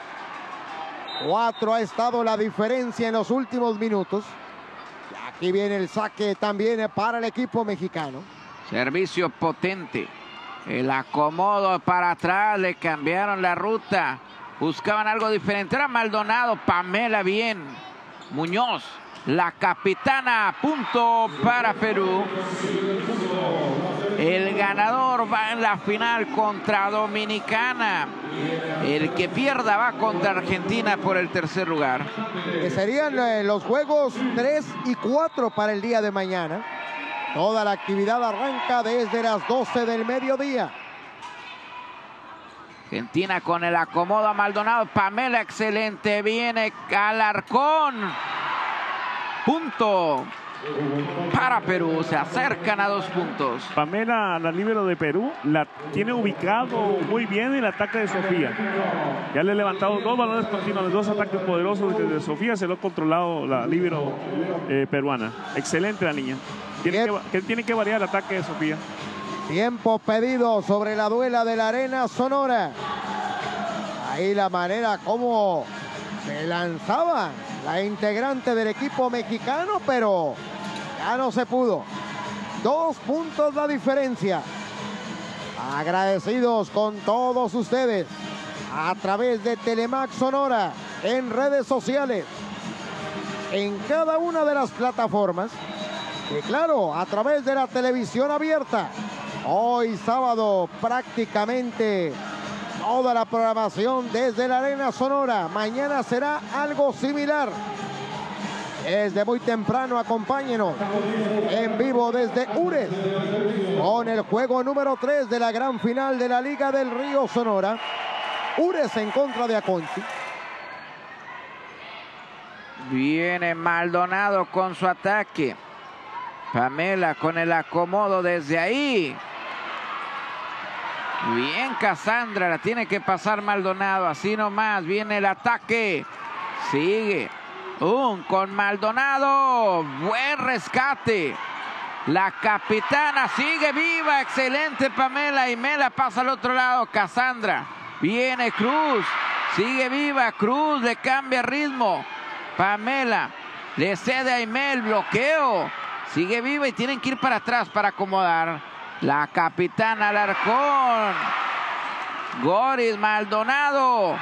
Cuatro ha estado la diferencia en los últimos minutos. Y aquí viene el saque también para el equipo mexicano. Servicio potente. El acomodo para atrás. Le cambiaron la ruta. Buscaban algo diferente. Era Maldonado. Pamela bien. Muñoz. La capitana, punto para Perú. El ganador va en la final contra Dominicana. El que pierda va contra Argentina por el tercer lugar. Que serían eh, los juegos tres y cuatro para el día de mañana. Toda la actividad arranca desde las doce del mediodía. Argentina con el acomodo a Maldonado. Pamela, excelente. Viene Alarcón. Punto para Perú. Se acercan a dos puntos. Pamela, la líbero de Perú, la tiene ubicado muy bien el ataque de Sofía. Ya le ha levantado dos balones continuos, dos ataques poderosos desde Sofía. Se lo ha controlado la líbero eh, peruana. Excelente la niña. Tiene que, que, tiene que variar el ataque de Sofía. Tiempo pedido sobre la duela de la Arena Sonora. Ahí la manera como se lanzaba la integrante del equipo mexicano, pero ya no se pudo. Dos puntos la diferencia. Agradecidos con todos ustedes a través de Telemax Sonora, en redes sociales, en cada una de las plataformas y claro, a través de la televisión abierta. Hoy sábado prácticamente toda la programación desde la Arena Sonora. Mañana será algo similar. Desde muy temprano acompáñenos en vivo desde Ures con el juego número tres de la gran final de la Liga del Río Sonora. Ures en contra de Aconchi. Viene Maldonado con su ataque. Pamela con el acomodo desde ahí. Bien, Cassandra, la tiene que pasar Maldonado, así nomás, viene el ataque, sigue, Un con Maldonado. Buen rescate. La capitana sigue viva. Excelente Pamela. Y Mela pasa al otro lado. Cassandra. Viene Cruz. Sigue viva, Cruz le cambia ritmo. Pamela le cede a Imel, bloqueo. Sigue viva y tienen que ir para atrás para acomodar. La capitana Larcón. Goris, Maldonado.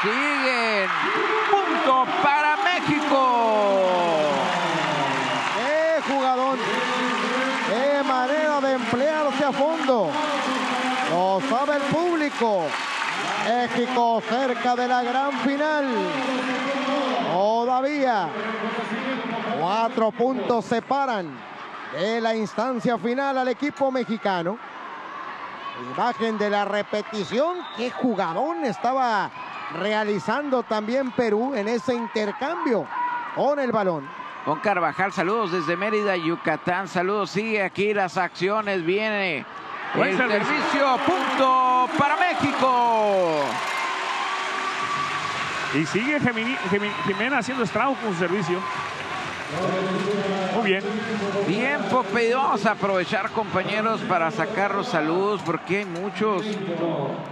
Siguen. Punto para México. ¡Qué jugadón! ¡Qué manera de emplearse a fondo! Lo sabe el público. México cerca de la gran final. Todavía cuatro puntos separan de la instancia final al equipo mexicano. Imagen de la repetición. Qué jugadón estaba realizando también Perú en ese intercambio con el balón. Con Carvajal, saludos desde Mérida, Yucatán. Saludos, sigue aquí las acciones. Viene el servicio, punto para México. Y sigue Gemini, Gemini, Jimena haciendo estragos con su servicio. Muy bien. Tiempo pedido. Vamos a aprovechar, compañeros, para sacar los saludos, porque hay muchos.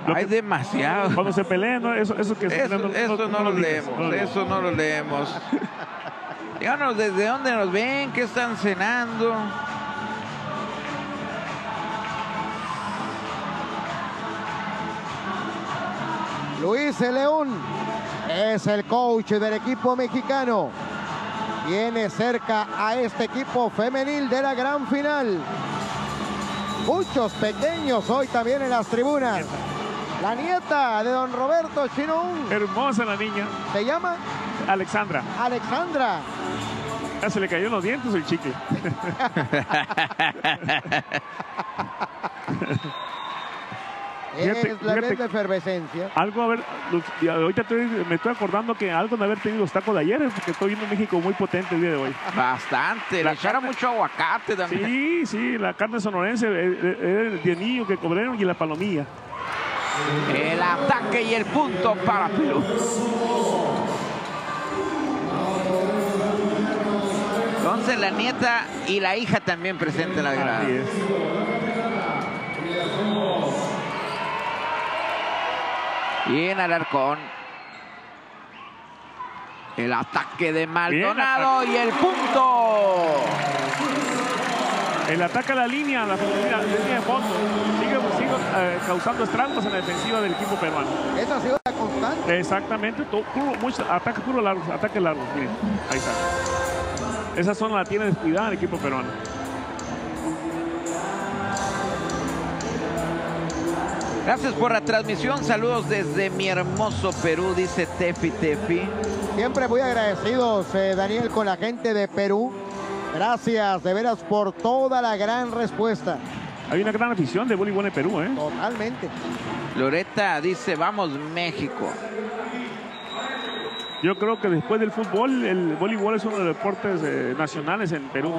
Lo hay que, demasiados. Cuando se pelean, ¿no? eso, eso que eso, no, eso no, no, no lo leemos. No, eso no lo leemos. Díganos desde dónde nos ven, qué están cenando. Luis León es el coach del equipo mexicano. Viene cerca a este equipo femenil de la gran final. Muchos pequeños hoy también en las tribunas. La nieta de don Roberto Chinún. Hermosa la niña. ¿Se llama? Alexandra. Alexandra. Ya se le cayó los dientes el chicle. Es fíjate, la fíjate, efervescencia. Algo, a ver, ahorita estoy, me estoy acordando que algo de haber tenido los tacos de ayer, porque estoy viendo México muy potente el día de hoy. Bastante, la le echaron mucho aguacate también. Sí, sí, la carne sonorense, el dienillo que cobraron y la palomilla. El ataque y el punto para Perú. Entonces la nieta y la hija también presente en la grada. Así es. Bien Alarcón. El ataque de Maldonado bien, y el punto. El ataque a la línea, la línea de fondo. Sigue, sigue eh, causando estragos en la defensiva del equipo peruano. Esa ha sido la constante. Exactamente. Ataques puros largos, ataques largos. Miren, ahí está. Esa zona la tiene descuidada el equipo peruano. Gracias por la transmisión, saludos desde mi hermoso Perú, dice Tefi Tefi. Siempre muy agradecidos, eh, Daniel, con la gente de Perú. Gracias, de veras, por toda la gran respuesta. Hay una gran afición de voleibol en Perú, ¿eh? Totalmente. Loreta dice, vamos México. Yo creo que después del fútbol, el voleibol es uno de los deportes eh, nacionales en Perú.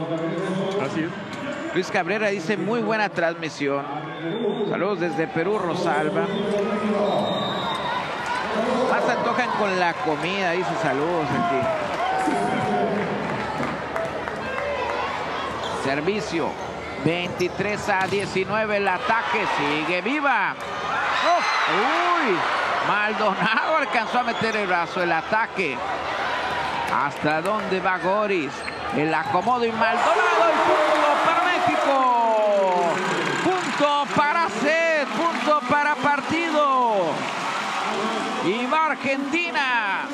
Así es. Luis Cabrera dice, muy buena transmisión. Saludos desde Perú, Rosalba. Más se antojan con la comida, dice, saludos aquí. Servicio, veintitrés a diecinueve, el ataque sigue viva. Oh, uy, Maldonado alcanzó a meter el brazo, el ataque. ¿Hasta dónde va Goris? El acomodo y Maldonado, el punto para México. Punto para set, punto para partido. Y va Argentina.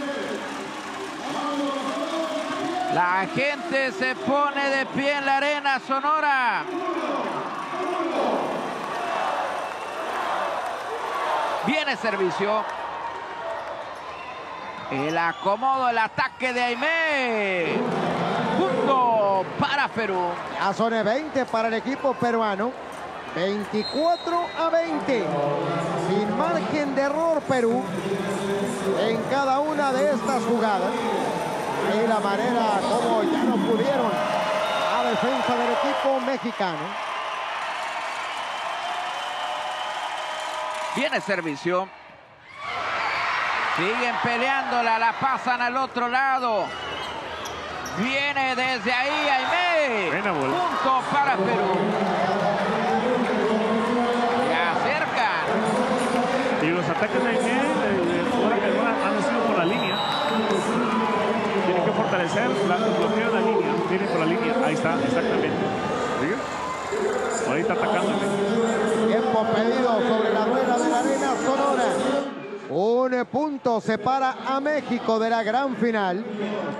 La gente se pone de pie en la Arena Sonora. Viene servicio. El acomodo, el ataque de Aimé. Punto para Perú. Ya son veinte para el equipo peruano. veinticuatro a veinte. Sin margen de error Perú en cada una de estas jugadas. Y la manera como ya no pudieron a defensa del equipo mexicano. Viene servicio. Siguen peleándola, la pasan al otro lado. Viene desde ahí Aimee. Buena bola. Punto para Perú. Se acercan. Y los ataques de Aimee han sido por la línea. Tienen que fortalecer la, bloqueo de la línea. Tienen por la línea. Ahí está, exactamente. ¿Sí? Ahorita atacando. Tiempo pedido sobre la rueda de la Arena Sonora. Un punto separa a México de la gran final.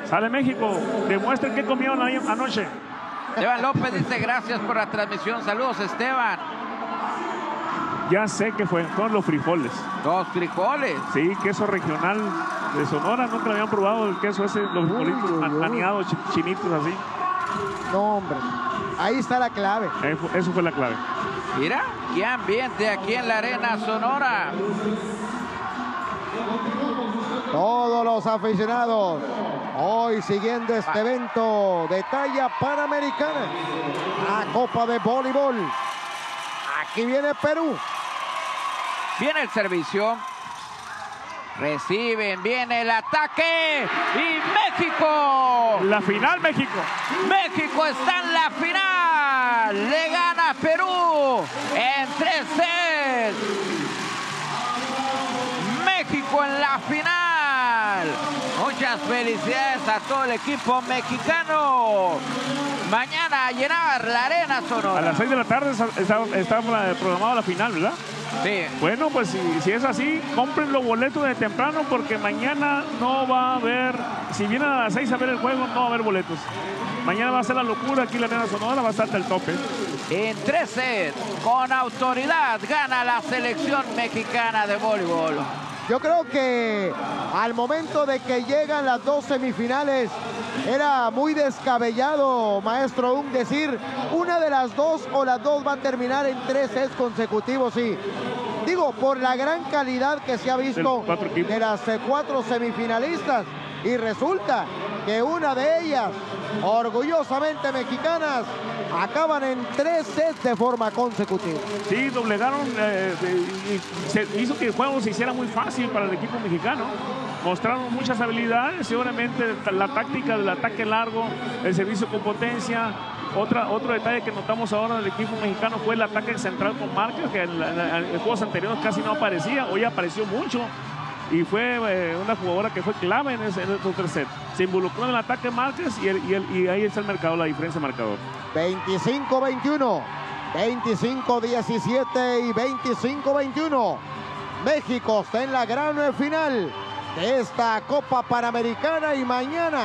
Sale México, demuestren que comieron ahí anoche. Esteban López dice gracias por la transmisión. Saludos, Esteban. Ya sé que fue con los frijoles. ¿Los frijoles? Sí, queso regional de Sonora. Nunca lo habían probado el queso ese, los frijolitos anidados, chinitos así. No, hombre. Ahí está la clave. Eso fue la clave. Mira, qué ambiente aquí en la Arena Sonora. Todos los aficionados hoy siguiendo este evento de talla panamericana, la Copa de Voleibol. Aquí viene Perú. Viene el servicio. Reciben, viene el ataque. Y México. La final, México. México está en la final. Le gana Perú en tres sets. En la final. Muchas felicidades a todo el equipo mexicano. Mañana a llenar la Arena Sonora. A las seis de la tarde está, está programada la final, ¿verdad? Sí. Bueno, pues si, si es así, compren los boletos de temprano porque mañana no va a haber, si vienen a las seis a ver el juego, no va a haber boletos. Mañana va a ser la locura aquí en la Arena Sonora, va a estar hasta el tope. En tres sets, con autoridad, gana la selección mexicana de voleibol. Yo creo que al momento de que llegan las dos semifinales era muy descabellado, maestro Un, decir una de las dos o las dos va a terminar en tres sets consecutivos. Sí, digo, por la gran calidad que se ha visto de las cuatro semifinalistas. Y resulta que una de ellas, orgullosamente mexicanas, acaban en tres sets de forma consecutiva. Sí, doblegaron eh, y se hizo que el juego se hiciera muy fácil para el equipo mexicano. Mostraron muchas habilidades, seguramente la táctica del ataque largo, el servicio con potencia. Otra, otro detalle que notamos ahora del equipo mexicano fue el ataque central con Márquez, que en, en, en juegos anteriores casi no aparecía, hoy apareció mucho. Y fue eh, una jugadora que fue clave en, ese, en estos tres sets. Se involucró en el ataque Márquez y, el, y, el, y ahí está el marcador, la diferencia de marcador. veinticinco a veintiuno, veinticinco a diecisiete y veinticinco a veintiuno. México está en la gran final de esta Copa Panamericana y mañana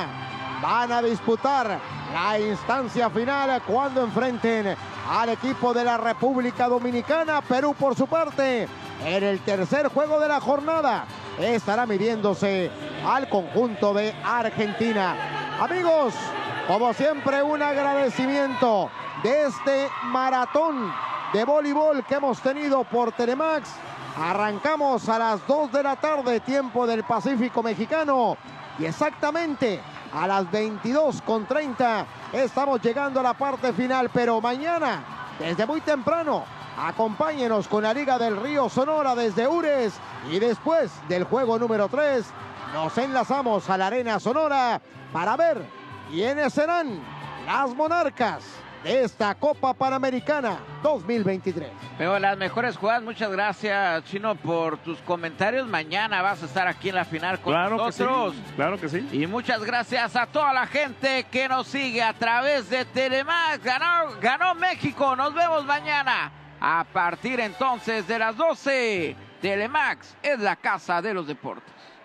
van a disputar la instancia final cuando enfrenten al equipo de la República Dominicana. Perú, por su parte, en el tercer juego de la jornada estará midiéndose al conjunto de Argentina. Amigos, como siempre, un agradecimiento de este maratón de voleibol que hemos tenido por Telemax. Arrancamos a las dos de la tarde, tiempo del Pacífico Mexicano, y exactamente a las veintidós con treinta estamos llegando a la parte final, pero mañana, desde muy temprano, acompáñenos con la Liga del Río Sonora desde Ures, y después del juego número tres nos enlazamos a la Arena Sonora para ver quiénes serán las monarcas de esta Copa Panamericana dos mil veintitrés. Pero las mejores jugadas, muchas gracias, Chino, por tus comentarios. Mañana vas a estar aquí en la final con claro nosotros. Que sí, claro que sí. Y muchas gracias a toda la gente que nos sigue a través de Telemax. Ganó, ganó México. Nos vemos mañana a partir entonces de las doce. Telemax es la casa de los deportes.